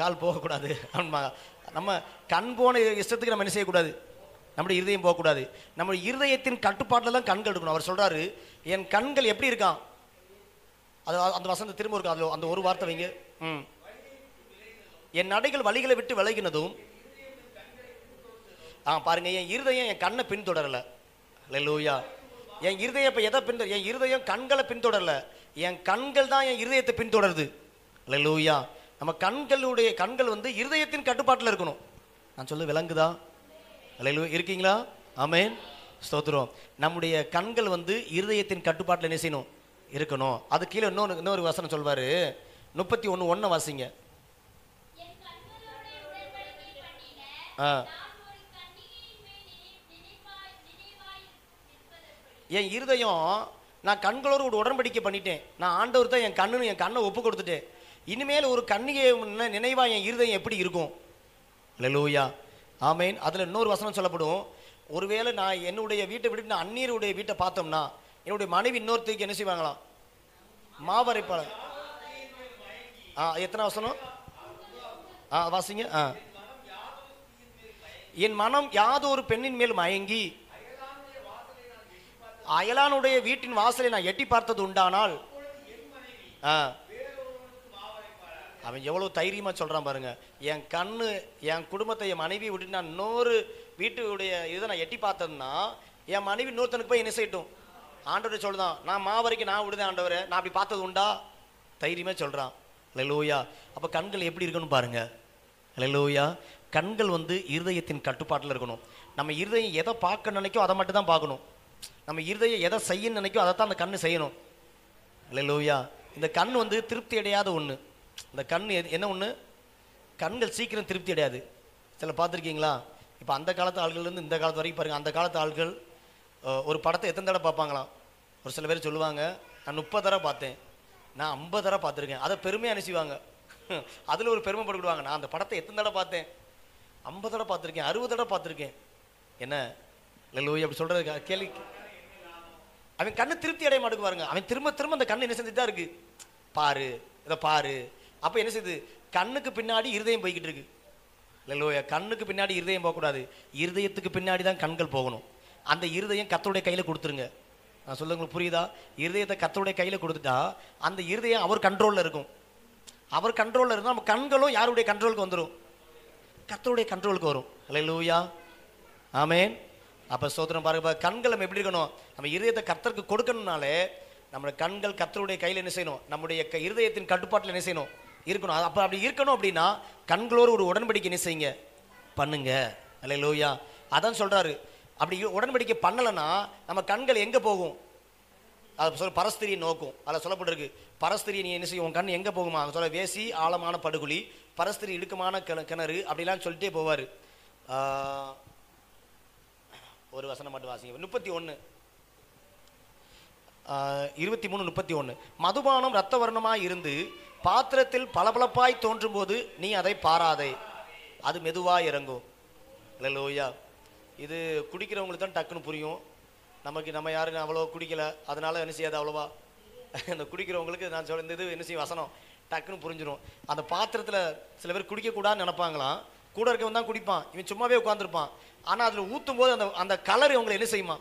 கால் போகக்கூடாது. நம்ம கண் போன இஷ்டத்துக்கு நம்ம என்ன செய்யக்கூடாது? நம்முடைய இருதயம் போகக்கூடாது. நம்ம இருதயத்தின் கட்டுப்பாட்டில் தான் கண்கள் எடுக்கணும். அவர் சொல்கிறாரு, என் கண்கள் எப்படி இருக்கான்? அது அந்த வசந்த திரும்ப இருக்கா? அதில் அந்த ஒரு வார்த்தை வைங்க. என் நடைகள் வழிகளை விட்டு விலகினதும். பாருங்கள், என் இருதயம் என் கண்ணை பின்தொடரலை. அல்லேலூயா. என் இருதயம் இப்போ எதை பின்தொடர்? என் இருதயம் கண்களை பின்தொடரலை. என் கண்கள் தான் என் இருதயத்தை பின்தொடருது. அல்லேலூயா. நம்ம கண்களுடைய கண்கள் வந்து இருதயத்தின் கட்டுப்பாட்டில் இருக்கணும். நான் சொல்ல விளங்குதா? அல்லேலூயா. இருக்கீங்களா? ஆமென், ஸ்தோத்திரம். நம்முடைய கண்கள் வந்து இருதயத்தின் கட்டுப்பாட்டில் என்ன செய்யணும்? இருக்கணும். அது கீழே இன்னொரு வசனம் சொல்வார். 31:1 வாசிங்க. என் இருதயம், நான் கண்களோடு ஒரு உடன்படிக்கை பண்ணிட்டேன். நான் ஆண்டவர் தான் என் கண்ணுன்னு என் கண்ணை ஒப்பு கொடுத்துட்டேன். இனிமேல் ஒரு கண்ணியை நினைவா என் இருதயம் எப்படி இருக்கும்? அல்லேலூயா, ஆமென். அதில் இன்னொரு வசனம் சொல்லப்படும். ஒருவேளை நான் என்னுடைய வீட்டை விட்டு நான் அந்நியருடைய வீட்டை பார்த்தோம்னா என்னுடைய மனைவி இன்னொருத்தைக்கு என்ன செய்வாங்களாம்? மாவரைப்பாளர். எத்தனை வசனம்? வாசிங்க. என் மனம் யாதொரு பெண்ணின் மேல் மயங்கி அயலானுடைய வீட்டின் வாசலை நான் எட்டி பார்த்தது உண்டானால். அவன் எவ்வளோ தைரியமாக சொல்கிறான் பாருங்க. என் கண்ணு என் குடும்பத்தை, என் மனைவி விட்டு நான் இன்னொரு வீட்டுடைய இதை நான் எட்டி பார்த்தேன்னா என் மனைவி இன்னொருத்தனுக்கு போய் என்ன செய்யட்டும்? ஆண்டவர் சொல்லுதான், நான் மாவரைக்கு நான் விடுதேன் ஆண்டவரை, நான் அப்படி பார்த்தது உண்டா? தைரியமே சொல்கிறான். அல்லேலூயா. அப்போ கண்கள் எப்படி இருக்குன்னு பாருங்கள். அல்லேலூயா. கண்கள் வந்து இருதயத்தின் கட்டுப்பாட்டில் இருக்கணும். நம்ம இருதயம் எதை பார்க்க நினைக்கும் அதை மட்டும் தான் பார்க்கணும். நம்ம இருதயம் எதை செய்யணும்னு நினைக்கும் அதை தான் அந்த கண் செய்யணும். அல்லேலூயா. இந்த கண் வந்து திருப்தி அடையாத ஒன்று. இந்த கண் என்ன ஒன்று? கண்கள் சீக்கிரம் திருப்தி அடையாது. சில பார்த்துருக்கீங்களா? இப்போ அந்த காலத்து ஆள்கள்லேருந்து இந்த காலத்து வரைக்கும் பாருங்கள். அந்த காலத்து ஆள்கள் ஒரு படத்தை எத்தனை தடவை பார்ப்பாங்களாம்? ஒரு சில பேர் சொல்லுவாங்க, நான் 30 தடவை பார்த்தேன், நான் 50 தடவை பார்த்துருக்கேன். அதை பெருமையாக அனுப்பிச்சுவாங்க. அதில் ஒரு பெருமை படுக்கிடுவாங்க, நான் அந்த படத்தை எத்தனை தடவை பார்த்தேன்? 50 தடவை பார்த்துருக்கேன், 60 தடவை பார்த்துருக்கேன். என்ன லோய் அப்படி சொல்கிறது? கேள்வி. அவன் கண்ணு திருப்தி அடைய மாட்டுக்கு பாருங்க. அவன் திரும்ப திரும்ப அந்த கண்ணு என்ன செஞ்சுட்டு தான் இருக்குது? பாரு, இதை பாரு. அப்போ என்ன செய்யுது? கண்ணுக்கு பின்னாடி இருதயம் போய்கிட்டு இருக்கு. லோயா. கண்ணுக்கு பின்னாடி இருதயம் போகக்கூடாது. இருதயத்துக்கு பின்னாடி தான் கண்கள் போகணும். அந்த இருதயம் கர்த்தருடைய கையில் கொடுத்துருங்க. நான் சொல்ல உங்களுக்கு புரியுதா? இருதயத்தை கர்த்தருடைய கையில் கொடுத்துட்டா அந்த இருதயம் அவர் கண்ட்ரோலில் இருக்கும். அவர் கண்ட்ரோலில் இருந்தால் நம்ம கண்களும் யாருடைய கண்ட்ரோலுக்கு வந்துடும்? கர்த்தருடைய கண்ட்ரோலுக்கு வரும். அல்லேலூயா. ஆமென். அப்போ சோதரம் பாருங்க, கண்கள் நம்ம எப்படி இருக்கணும்? நம்ம இருதயத்தை கர்த்தருக்கு கொடுக்கணும்னாலே நம்மளோட கண்கள் கர்த்தருடைய கையில் என்ன செய்யணும்? நம்முடைய இருதயத்தின் கட்டுப்பாட்டில் என்ன செய்யணும்? இருக்கணும். அப்போ அப்படி இருக்கணும். அப்படின்னா கண்களோடு ஒரு உடன்படிக்கை என்ன செய்யுங்க? பண்ணுங்க. அல்லேலூயா. அதான் சொல்கிறாரு. அப்படி உடன்படிக்கை பண்ணலைன்னா நம்ம கண்கள் எங்கே போகும்? அதை சொல்ல பரஸ்திரியை நோக்கும். அதில் சொல்லப்பட்டிருக்கு, பரஸ்திரியை நீ என்ன செய்யும்? உன் கண் எங்கே போகுமா? சொல்ல வேசி ஆழமான படுகுழி, பரஸ்திரி இடுக்கமான கிணறு, அப்படிலாம் சொல்லிட்டே போவார். ஒரு வசனம் மட்டும் வாசிங்க. 31 23 31. மதுபானம் இரத்த வர்ணமாய் இருந்து பாத்திரத்தில் பளபளப்பாய் தோன்றும் போது நீ அதை பாராதே, அது மெதுவாக இறங்கும். அல்லேலூயா. இது குடிக்கிறவங்களுக்கு தான் டக்குன்னு புரியும். நமக்கு நம்ம யாரும் அவ்வளோ குடிக்கலை, அதனால் என்ன செய்யாது அவ்வளோவா. அந்த குடிக்கிறவங்களுக்கு நான் சொல்ல இந்த இது என்ன செய்யும்? வசனம் டக்குன்னு புரிஞ்சிடும். அந்த பாத்திரத்தில் சில பேர் குடிக்கக்கூடாதுன்னு நினைப்பாங்களாம். கூட இருக்கவன் தான் குடிப்பான், இவன் சும்மாவே உட்காந்துருப்பான். ஆனால் அதில் ஊற்றும் போது அந்த அந்த கலர் அவங்களை என்ன செய்யுமா?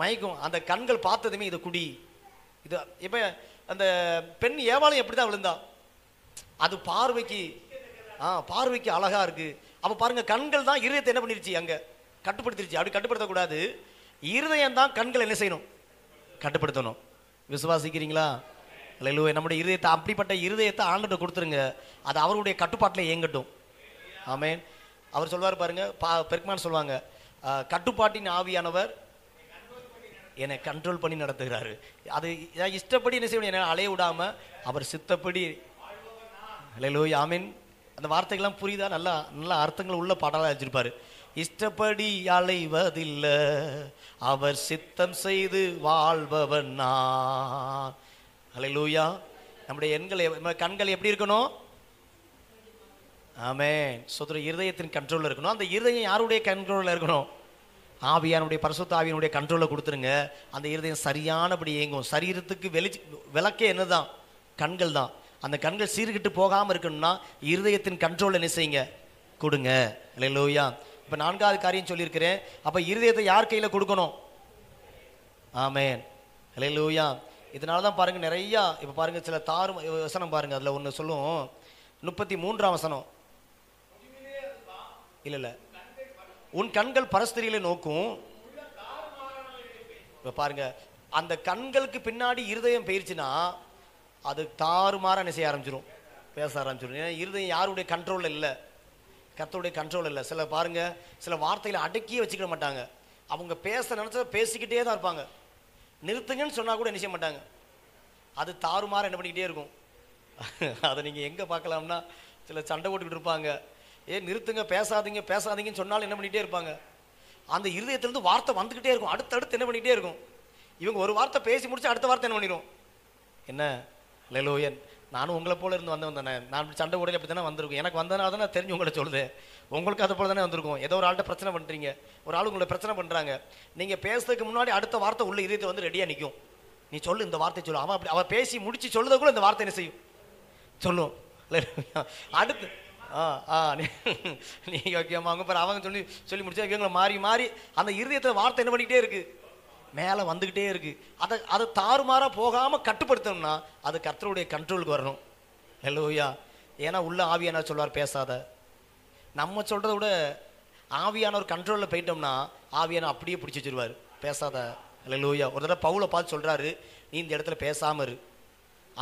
மயக்கும். அந்த கண்கள் பார்த்ததுமே இதை குடி. இது இப்போ அந்த பெண் ஏவாளும் எப்படி தான் விழுந்தா? அது பார்வைக்கு பார்வைக்கு அழகாக இருக்குது. அப்போ பாருங்கள், கண்கள் தான் இருதயத்தை என்ன பண்ணிருச்சு? அங்கே கட்டுப்படுத்திருச்சு. அப்படி கட்டுப்படுத்தக்கூடாது. இருதயம் தான் கண்கள் என்ன செய்யணும்? கட்டுப்படுத்தணும். விசுவாசிக்கிறீங்களா? அல்லேலூயா. நம்முடைய இருதயத்தை, அப்படிப்பட்ட இருதயத்தை ஆண்டவர்கிட்ட கொடுத்துருங்க. அது அவருடைய கட்டுப்பாட்டில் இயங்கட்டும். ஆமென். அவர் சொல்வார் பாருங்க, பெருமான் சொல்லுவாங்க, கட்டுப்பாட்டின் ஆவியானவர் என்னை கண்ட்ரோல் பண்ணி நடத்துகிறாரு. அது இஷ்டப்படி என்ன செய்யணும்? என்ன அலைய விடாமல் அவர் சித்தப்படி. அல்லேலூயா. ஆமென். அந்த வார்த்தைகள்லாம் புரியுதா? நல்லா நல்ல அர்த்தங்கள் உள்ள பாடலாக வச்சிருப்பாரு. இஷ்டப்படி அலைவதில்லை, அவர் சித்தம் செய்து வாழ்பவன் நான். அல்லேலூயா. நம்முடைய கண்கள் எப்படி இருக்கணும்? ஆமென். சோதர இருதயத்தின் கண்ட்ரோலில் இருக்கணும். அந்த இருதயம் யாருடைய கண்ட்ரோலில் இருக்கணும்? ஆவியானுடைய, பரிசுத்த ஆவியினுடைய கண்ட்ரோலில் கொடுத்துருங்க. அந்த இருதயம் சரியானபடி இயங்கும். சரீரத்துக்கு விளக்கே என்ன தான்? கண்கள் தான். அந்த கண்கள் சீர்கிட்டு போகாமல் இருக்கணும்னா இருதயத்தின் கண்ட்ரோலில் என்ன செய்யுங்க? கொடுங்க. அல்லேலூயா. இப்போ 4வது காரியம் சொல்லியிருக்கிறேன். அப்போ இருதயத்தை யார் கையில் கொடுக்கணும்? ஆமென். அல்லேலூயா. இதனால தான் பாருங்கள் நிறையா இப்போ பாருங்கள் சில வசனம் பாருங்கள். அதில் ஒன்று சொல்லுவோம், 33ஆம் வசனம். இல்லை, உன் கண்கள் பரஸ்திரியில நோக்கும். இப்போ பாருங்க, அந்த கண்களுக்கு பின்னாடி இருதயம் போயிருச்சுன்னா அது தாறுமாற என்ன செய்ய ஆரம்பிச்சிடும்? பேச ஆரம்பிச்சிடும். ஏன்னா இருதயம் யாருடைய கண்ட்ரோல் இல்லை? கர்த்தருடைய கண்ட்ரோல் இல்லை. சில பாருங்க, சில வார்த்தைகளை அடக்கியே வச்சுக்கிட மாட்டாங்க. அவங்க பேச நினச்சதை பேசிக்கிட்டே தான் இருப்பாங்க. நிறுத்துங்கன்னு சொன்னால் கூட என்ன செய்ய மாட்டாங்க. அது தாறுமாற என்ன பண்ணிக்கிட்டே இருக்கும். அதை நீங்கள் எங்கே பார்க்கலாம்னா, சில சண்டை போட்டுக்கிட்டு இருப்பாங்க. நிறுத்துங்க, பேசாதீங்க பேசாதீங்கன்னு சொன்னாலும் என்ன பண்ணிகிட்டே இருப்பாங்க. அந்த இருதயத்திலேருந்து வார்த்தை வந்துக்கிட்டே இருக்கும். அடுத்தடுத்து என்ன பண்ணிகிட்டே இருக்கும். இவங்க ஒரு வார்த்தை பேசி முடிச்சு அடுத்த வார்த்தை என்ன பண்ணிடும்? என்ன லெலோயன், நானும் உங்களை போல இருந்து வந்தவன் தானே. நான் சண்டை ஓடையில் அப்படி தானே வந்திருக்கும். எனக்கு வந்ததுனால தானே தெரிஞ்சு உங்களை சொல்லுது. உங்களுக்கு அது போல தானே வந்திருக்கும். ஏதோ ஒரு ஆள்கிட்ட பிரச்சனை பண்ணுறீங்க, ஒரு ஆள் உங்களை பிரச்சனை பண்ணுறாங்க. நீங்கள் பேசுறதுக்கு முன்னாடி அடுத்த வார்த்தை உள்ள இருதயத்தை வந்து ரெடியாக நிற்கும். நீ சொல்லு, இந்த வார்த்தை சொல்லு. அவன் அப்படி அவன் பேசி முடிச்சு சொல்லுறத கூட இந்த வார்த்தை என்ன செய்யும்? சொல்லும். அடுத்து நீ ஓகேம்மா அவங்க பாரு, அவங்க சொல்லி சொல்லி முடிச்சா இவங்களை மாறி மாறி அந்த இருதயத்தில் வார்த்தை என்ன பண்ணிக்கிட்டே இருக்குது? மேலே வந்துக்கிட்டே இருக்குது. அதை தாறுமாறாக போகாமல் கட்டுப்படுத்தணும்னா அது கர்த்தருடைய கண்ட்ரோலுக்கு வரணும். அல்லேலூயா. ஏன்னா உள்ள ஆவியானவர் சொல்வார், பேசாத. நம்ம சொல்கிறத விட ஆவியானவர் கண்ட்ரோலில் போயிட்டோம்னா ஆவியான அப்படியே பிடிச்சி வச்சிருவார். பேசாத அல்லேலூயா. ஒரு தடவை பவுலை பார்த்து சொல்கிறாரு, நீ இந்த இடத்துல பேசாமல் இரு,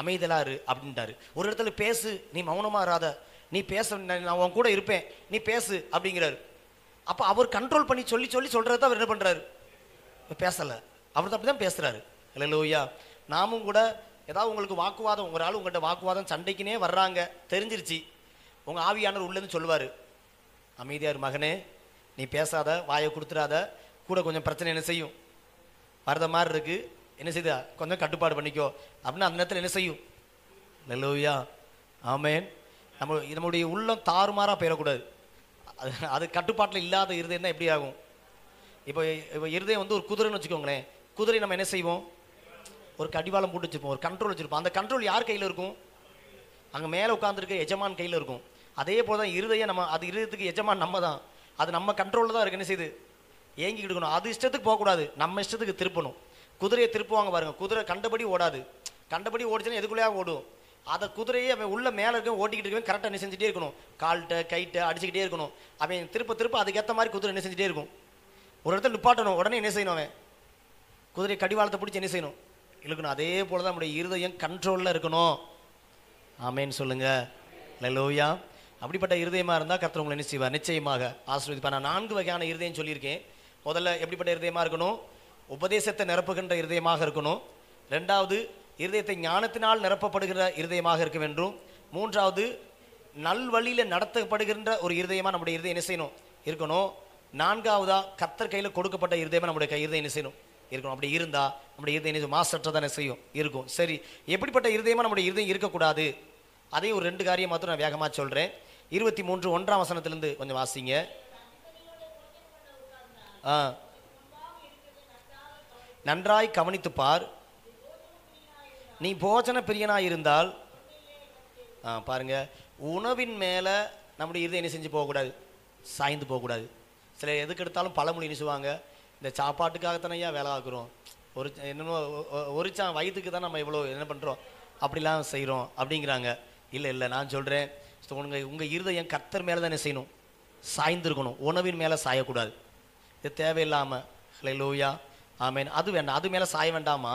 அமைதலாக இரு அப்படின்ட்டாரு. ஒரு இடத்துல பேசு, நீ மௌனமாக இராத, நீ பேச, நான் உன் கூட இருப்பேன், நீ பேசு அப்படிங்கிறாரு. அப்போ அவர் கண்ட்ரோல் பண்ணி சொல்லி சொல்லி சொல்கிறத அவர் என்ன பண்ணுறாரு, பேசலை. அவர் தான் அப்படி தான் பேசுகிறாரு. அல்லேலூயா. நாமும் கூட ஏதாவது உங்களுக்கு வாக்குவாதம், ஒரு ஆள் உங்கள்கிட்ட வாக்குவாதம் சண்டைக்குனே வர்றாங்க, தெரிஞ்சிருச்சு, உங்கள் ஆவியானவர் உள்ளேன்னு சொல்லுவார், அமைதியார் மகனே, நீ பேசாத, வாயை கொடுத்துடாத, கூட கொஞ்சம் பிரச்சனை என்ன செய்யும், வரத மாதிரி இருக்குது, என்ன செய்தா கொஞ்சம் கட்டுப்பாடு பண்ணிக்கோ அப்படின்னு அந்த நேரத்தில் என்ன செய்யும். நல்லோயா, ஆமேன். நம்மளுடைய உள்ளம் தாறுமாறாக போயிடக்கூடாது. அது அது கட்டுப்பாட்டில் இல்லாத இருதயம்னா எப்படி ஆகும். இப்போ இப்போ இருதயம் வந்து ஒரு குதிரைன்னு வச்சுக்கோங்களேன். குதிரை நம்ம என்ன செய்வோம், ஒரு கடிவாளம் போட்டு வச்சுருப்போம், ஒரு கண்ட்ரோல் வச்சுருப்போம். அந்த கண்ட்ரோல் யார் கையில் இருக்கும், அங்கே மேலே உட்காந்துருக்க எஜமான் கையில் இருக்கும். அதே போல் தான் இருதயம், நம்ம அது இருதயத்துக்கு எஜமான் நம்ம தான், அது நம்ம கண்ட்ரோலில் தான் இருக்கு. என்ன செய்யுது, ஏங்கிக்கிட்டு இருக்கணும், அது இஷ்டத்துக்கு போகக்கூடாது, நம்ம இஷ்டத்துக்கு திருப்பணும். குதிரையை திருப்புவாங்க பாருங்கள், குதிரை கண்டபடி ஓடாது, கண்டபடி ஓடிச்சுன்னா எதுக்குள்ளேயா ஓடும். அதை குதிரையை அவன் உள்ள மேலே இருக்க ஓட்டிக்கிட்டு இருக்கவன் கரெக்டாக என்ன செஞ்சுட்டே இருக்கணும், கால்கிட்ட கைட்ட அடிச்சுக்கிட்டே இருக்கணும். அவன் திருப்ப திருப்ப அதுக்கேற்ற மாதிரி குதிரை என்ன செஞ்சுட்டே இருக்கும். ஒரு இடத்துல நிப்பாட்டணும், உடனே என்ன செய்யணும், அவன் குதிரை கடிவாளத்தை பிடிச்சி என்ன செய்யணும், இழுக்கணும். அதே போல் தான் நம்முடைய இருதயம் கண்ட்ரோலில் இருக்கணும். ஆமேன்னு சொல்லுங்கள். அல்லேலூயா. அப்படிப்பட்ட இருதயமாக இருந்தால் கர்த்தர் உங்களை என்ன செய்வார், நிச்சயமாக ஆசீர்வதிப்பார். நான் 4 வகையான இருதயம் சொல்லியிருக்கேன். முதல்ல எப்படிப்பட்ட இருதயமாக இருக்கணும், உபதேசத்தை நிரப்புகின்ற இருதயமாக இருக்கணும். ரெண்டாவது, இருதயத்தை ஞானத்தினால் நிரப்பப்படுகிற இருதயமாக இருக்க வேண்டும். மூன்றாவது, நல்வழியில் நடத்தப்படுகின்ற ஒரு இருதயமாக நம்முடைய இருதயம் என்ன செய்யணும், இருக்கணும். நான்காவதாக, கர்த்தர் கையில் கொடுக்கப்பட்ட இருதயமாக நம்முடைய இருதயம் என்ன செய்யணும், இருக்கணும். அப்படி இருந்தால் நம்முடைய இருதயம் மாசற்றதான செய்யும் இருக்கும். சரி, எப்படிப்பட்ட இருதயமாக நம்முடைய இருதயம் இருக்கக்கூடாது, அதே ஒரு 2 காரியம் மாத்திரம் நான் வேகமாக சொல்கிறேன். 23:1 வசனத்திலேருந்து கொஞ்சம் வாசிங்க. நன்றாய் கவனித்துப்பார், நீ போஜன பிரியனாயிருந்தால், பாருங்க, உணவின் மேலே நம்முடைய இருதயம் என்ன செஞ்சு போகக்கூடாது, சாய்ந்து போகக்கூடாது. சில எதுக்கு எடுத்தாலும் பழமொழி நினைச்சுவாங்க, இந்த சாப்பாட்டுக்காகத்தானே ஐயா வேலை ஆக்குறோம், ஒரு என்னென்ன ஒரு வயிற்றுக்கு தான் நம்ம இவ்வளோ என்ன பண்ணுறோம், அப்படிலாம் செய்கிறோம் அப்படிங்கிறாங்க. இல்லை இல்லை, நான் சொல்கிறேன், உங்கள் இருதயம் கர்த்தர் மேலே தானே செய்யணும், சாய்ந்துருக்கணும், உணவின் மேலே சாயக்கூடாது. இது தேவையில்லாமல், அல்லேலூயா, ஆமேன், அது வேண்டாம், அது மேலே சாய வேண்டாமா.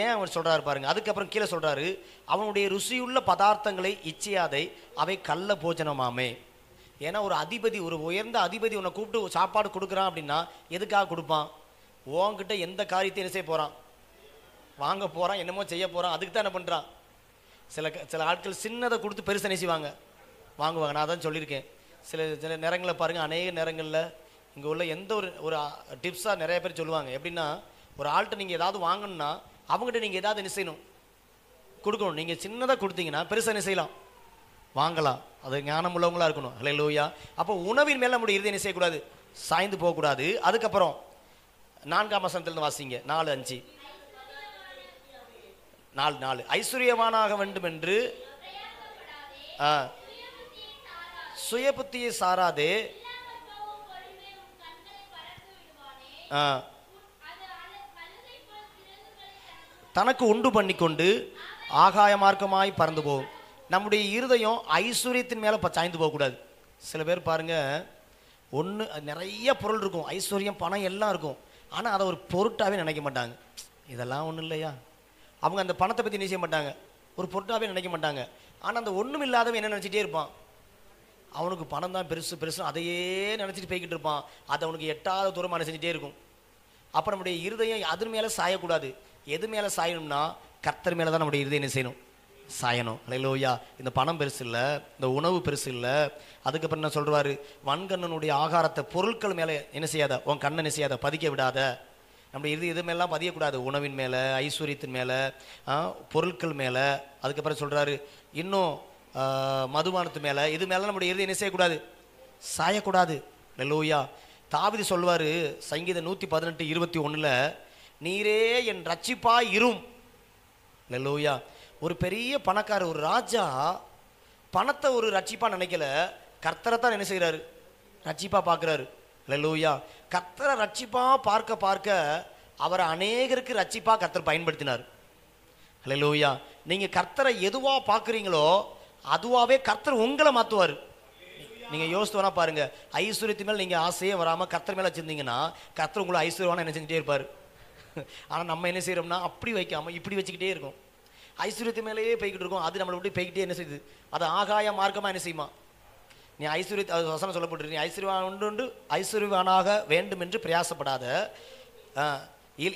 ஏன் அவன் சொல்கிறாரு பாருங்க, அதுக்கப்புறம் கீழே சொல்கிறாரு, அவனுடைய ருசியுள்ள பதார்த்தங்களை இச்சையாதை அவை கள்ள போஜனமாமே. ஏன்னா ஒரு அதிபதி, ஒரு உயர்ந்த அதிபதி உன்னை கூப்பிட்டு சாப்பாடு கொடுக்குறான் அப்படின்னா எதுக்காக கொடுப்பான், உன்கிட்ட எந்த காரியத்தை என்ன செய்ய போகிறான், வாங்க போகிறான், என்னமோ செய்ய போகிறான், அதுக்கு தான் என்ன பண்ணுறான். சில ஆட்கள் சின்னதை கொடுத்து பெருசை நெசிவாங்க, வாங்குவாங்க. நான் தான் சொல்லியிருக்கேன், சில நேரங்களில் பாருங்கள், அநேக நேரங்களில் இங்கே உள்ள எந்த ஒரு டிப்ஸாக நிறைய பேர் சொல்லுவாங்க. எப்படின்னா, ஒரு ஆள்கிட்ட நீங்கள் ஏதாவது வாங்கணுன்னா அவங்ககிட்ட நீங்கள் ஏதாவது என்ன செய்யணும், கொடுக்கணும். நீங்கள் சின்னதாக கொடுத்தீங்கன்னா பெருசாக என்ன செய்யலாம், வாங்கலாம். அது ஞானம் உள்ளவங்களாக இருக்கணும். அல்லேலூயா. அப்போ உணவின் மேலே நம்முடைய இருதயம் செய்யக்கூடாது, சாய்ந்து போகக்கூடாது. அதுக்கப்புறம் 4 வசனத்திலிருந்து வாசிங்க, 4:5. 4:4, ஐஸ்வர்யவானாக வேண்டும் என்று சுய புத்தியை சாராதே, தனக்கு உண்டு பண்ணி கொண்டு ஆகாய மார்க்கமாய் பறந்து போகும். நம்முடைய இருதயம் ஐஸ்வர்யத்தின் மேலே சாய்ந்து போகக்கூடாது. சில பேர் பாருங்கள், ஒன்று நிறைய பொருள் இருக்கும், ஐஸ்வர்யம், பணம் எல்லாம் இருக்கும், ஆனால் அதை ஒரு பொருட்டாகவே நினைக்க மாட்டாங்க. இதெல்லாம் ஒன்றும் இல்லையா, அவங்க அந்த பணத்தை பற்றி நினைக்க மாட்டாங்க, ஒரு பொருட்டாகவே நினைக்க மாட்டாங்க. ஆனால் அந்த ஒன்றும் இல்லாதவன் என்ன நினச்சிட்டே இருப்பான், அவனுக்கு பணம் தான் பெருசு பெருசு, அதையே நினச்சிட்டு போய்கிட்டு இருப்பான். அது அவனுக்கு எட்டாவது தூரமாக செஞ்சுட்டே இருக்கும். அப்போ நம்முடைய இருதயம் அதன் மேலே சாயக்கூடாது. எது மேலே சாயணும்னா கர்த்தர் மேலே தான் நம்முடைய இருதயம் என்ன செய்யணும், சாயணும். அல்லேலூயா. இந்த பணம் பெருசு இல்லை, இந்த உணவு பெருசு இல்லை. அதுக்கப்புறம் என்ன சொல்கிறாரு, வன்கண்ணனுடைய ஆகாரத்தை பொருட்கள் மேலே என்ன செய்யாத, உன் கண்ணை என்ன செய்யாத, பதிக்க விடாத. நம்முடைய இருதயம் எது மேலாம் பதியக்கூடாது, உணவின் மேலே, ஐஸ்வர்யத்தின் மேலே, பொருட்கள் மேலே. அதுக்கப்புறம் சொல்கிறாரு, இன்னும் மதுபானத்து மேலே, இது மேலே நம்முடைய இருதயம் என்ன செய்யக்கூடாது, சாயக்கூடாது. அல்லேலூயா. தாவீது சொல்வார், சங்கீதம் 118:21, நீரே என் ரட்சிப்பாய் இரும். அல்லேலூயா. ஒரு பெரிய பணக்காரர், ஒரு ராஜா, பணத்தை ஒரு ரட்சிப்பாக நினைக்கல, கர்த்தரை தான் என்ன செய்கிறாரு, ரட்சிப்பாக பார்க்குறாரு. அல்லேலூயா. கர்த்தரை ரட்சிப்பாக பார்க்க பார்க்க அவரை அநேகருக்கு ரட்சிப்பாக கர்த்தர் பயன்படுத்தினார். அல்லேலூயா. நீங்கள் கர்த்தரை எதுவாக பார்க்குறீங்களோ அதுவாகவே கர்த்தர் உங்களை மாற்றுவார். நீங்கள் யோசித்து வேணா பாருங்கள். ஐஸ்வர்யத்தின் மேலே நீங்கள் ஆசையே வராமல் கர்த்தர் மேலே வச்சுருந்தீங்கன்னா கர்த்தர் உங்களை ஐஸ்வர்யவான என்ன செஞ்சுட்டே இருப்பார். ஆனால் நம்ம என்ன செய்கிறோம்னா அப்படி வைக்காமல் இப்படி வச்சுக்கிட்டே இருக்கும். ஐஸ்வர்யத்து மேலேயே போய்கிட்டு இருக்கும். அது நம்மளை விட்டு போய்கிட்டே என்ன செய்யுது, அது ஆகாய மார்க்கமாக என்ன செய்யுமா. நீ ஐஸ்வர்யத்தை அது வசனம் சொல்லப்பட்டு, நீ ஐஸ்வர்யவான் ஐஸ்வர்யவானாக வேண்டும் என்று பிரயாசப்படாத,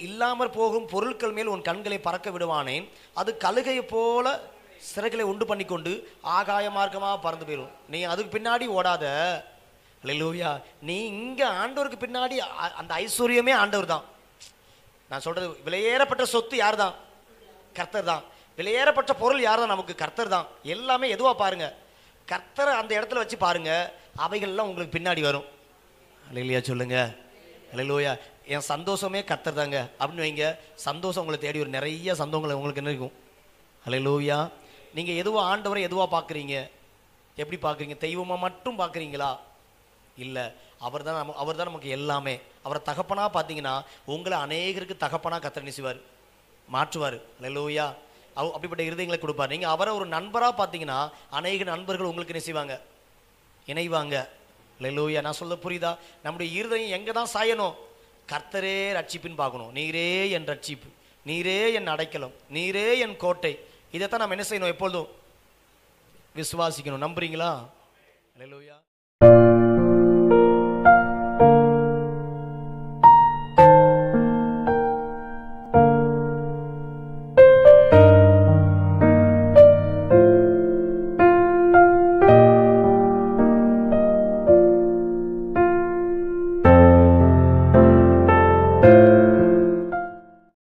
இல்லாமற் போகும் பொருட்கள் மேல் உன் கண்களை பறக்க விடுவானேன், அது கழுகையை போல சிறகுகளை உண்டு பண்ணி கொண்டு ஆகாய மார்க்கமாக பறந்து போயிடும். நீ அதுக்கு பின்னாடி ஓடாத. அல்லேலூயா. நீ இங்கே ஆண்டவருக்கு பின்னாடி, அந்த ஐஸ்வர்யமே ஆண்டவர் தான். நான் சொல்கிறது, விலையேறப்பட்ட சொத்து யார் தான், கர்த்தர் தான். விலையேறப்பட்ட பொருள் யார் தான், நமக்கு கர்த்தர் தான். எல்லாமே எதுவாக பாருங்கள், கர்த்தரை அந்த இடத்துல வச்சு பாருங்கள், அவைகள்லாம் உங்களுக்கு பின்னாடி வரும். அல்லேலூயா சொல்லுங்கள். அல்லேலூயா. என் சந்தோஷமே கர்த்தர் தாங்க அப்படின்னு வைங்க, சந்தோஷம் உங்களை தேடி ஒரு நிறைய சந்தோஷங்களை உங்களுக்கு என்ன இருக்கும். அல்லேலூயா. நீங்கள் எதுவாக ஆண்டவரை எதுவாக பார்க்குறீங்க, எப்படி பார்க்குறீங்க, தெய்வமாக மட்டும் பார்க்குறீங்களா? இல்லை, அவர் தான் அவர் தான் நமக்கு எல்லாமே. அவரை தகப்பனாக பார்த்தீங்கன்னா உங்களை அநேகருக்கு தகப்பனாக கர்த்தர் நினைச்சுவார், மாற்றுவார். அல்லேலூயா. அப்படிப்பட்ட இருதயங்களை கொடுப்பார். நீங்கள் அவரை ஒரு நண்பராக பார்த்தீங்கன்னா அநேக நண்பர்கள் உங்களுக்கு நினைச்சுவாங்க, இணைவாங்க. அல்லேலூயா. நான் சொல்ல புரியுதா? நம்முடைய இருதயம் எங்கே தான் சாயணும், கர்த்தரே ரட்சிப்புன்னு பார்க்கணும். நீரே என் ரட்சிப்பு, நீரே என் அடைக்கலம், நீரே என் கோட்டை. இதைத்தான் நம்ம என்ன செய்யணும், எப்பொழுதும் விசுவாசிக்கணும். நம்புறீங்களா? அல்லேலூயா.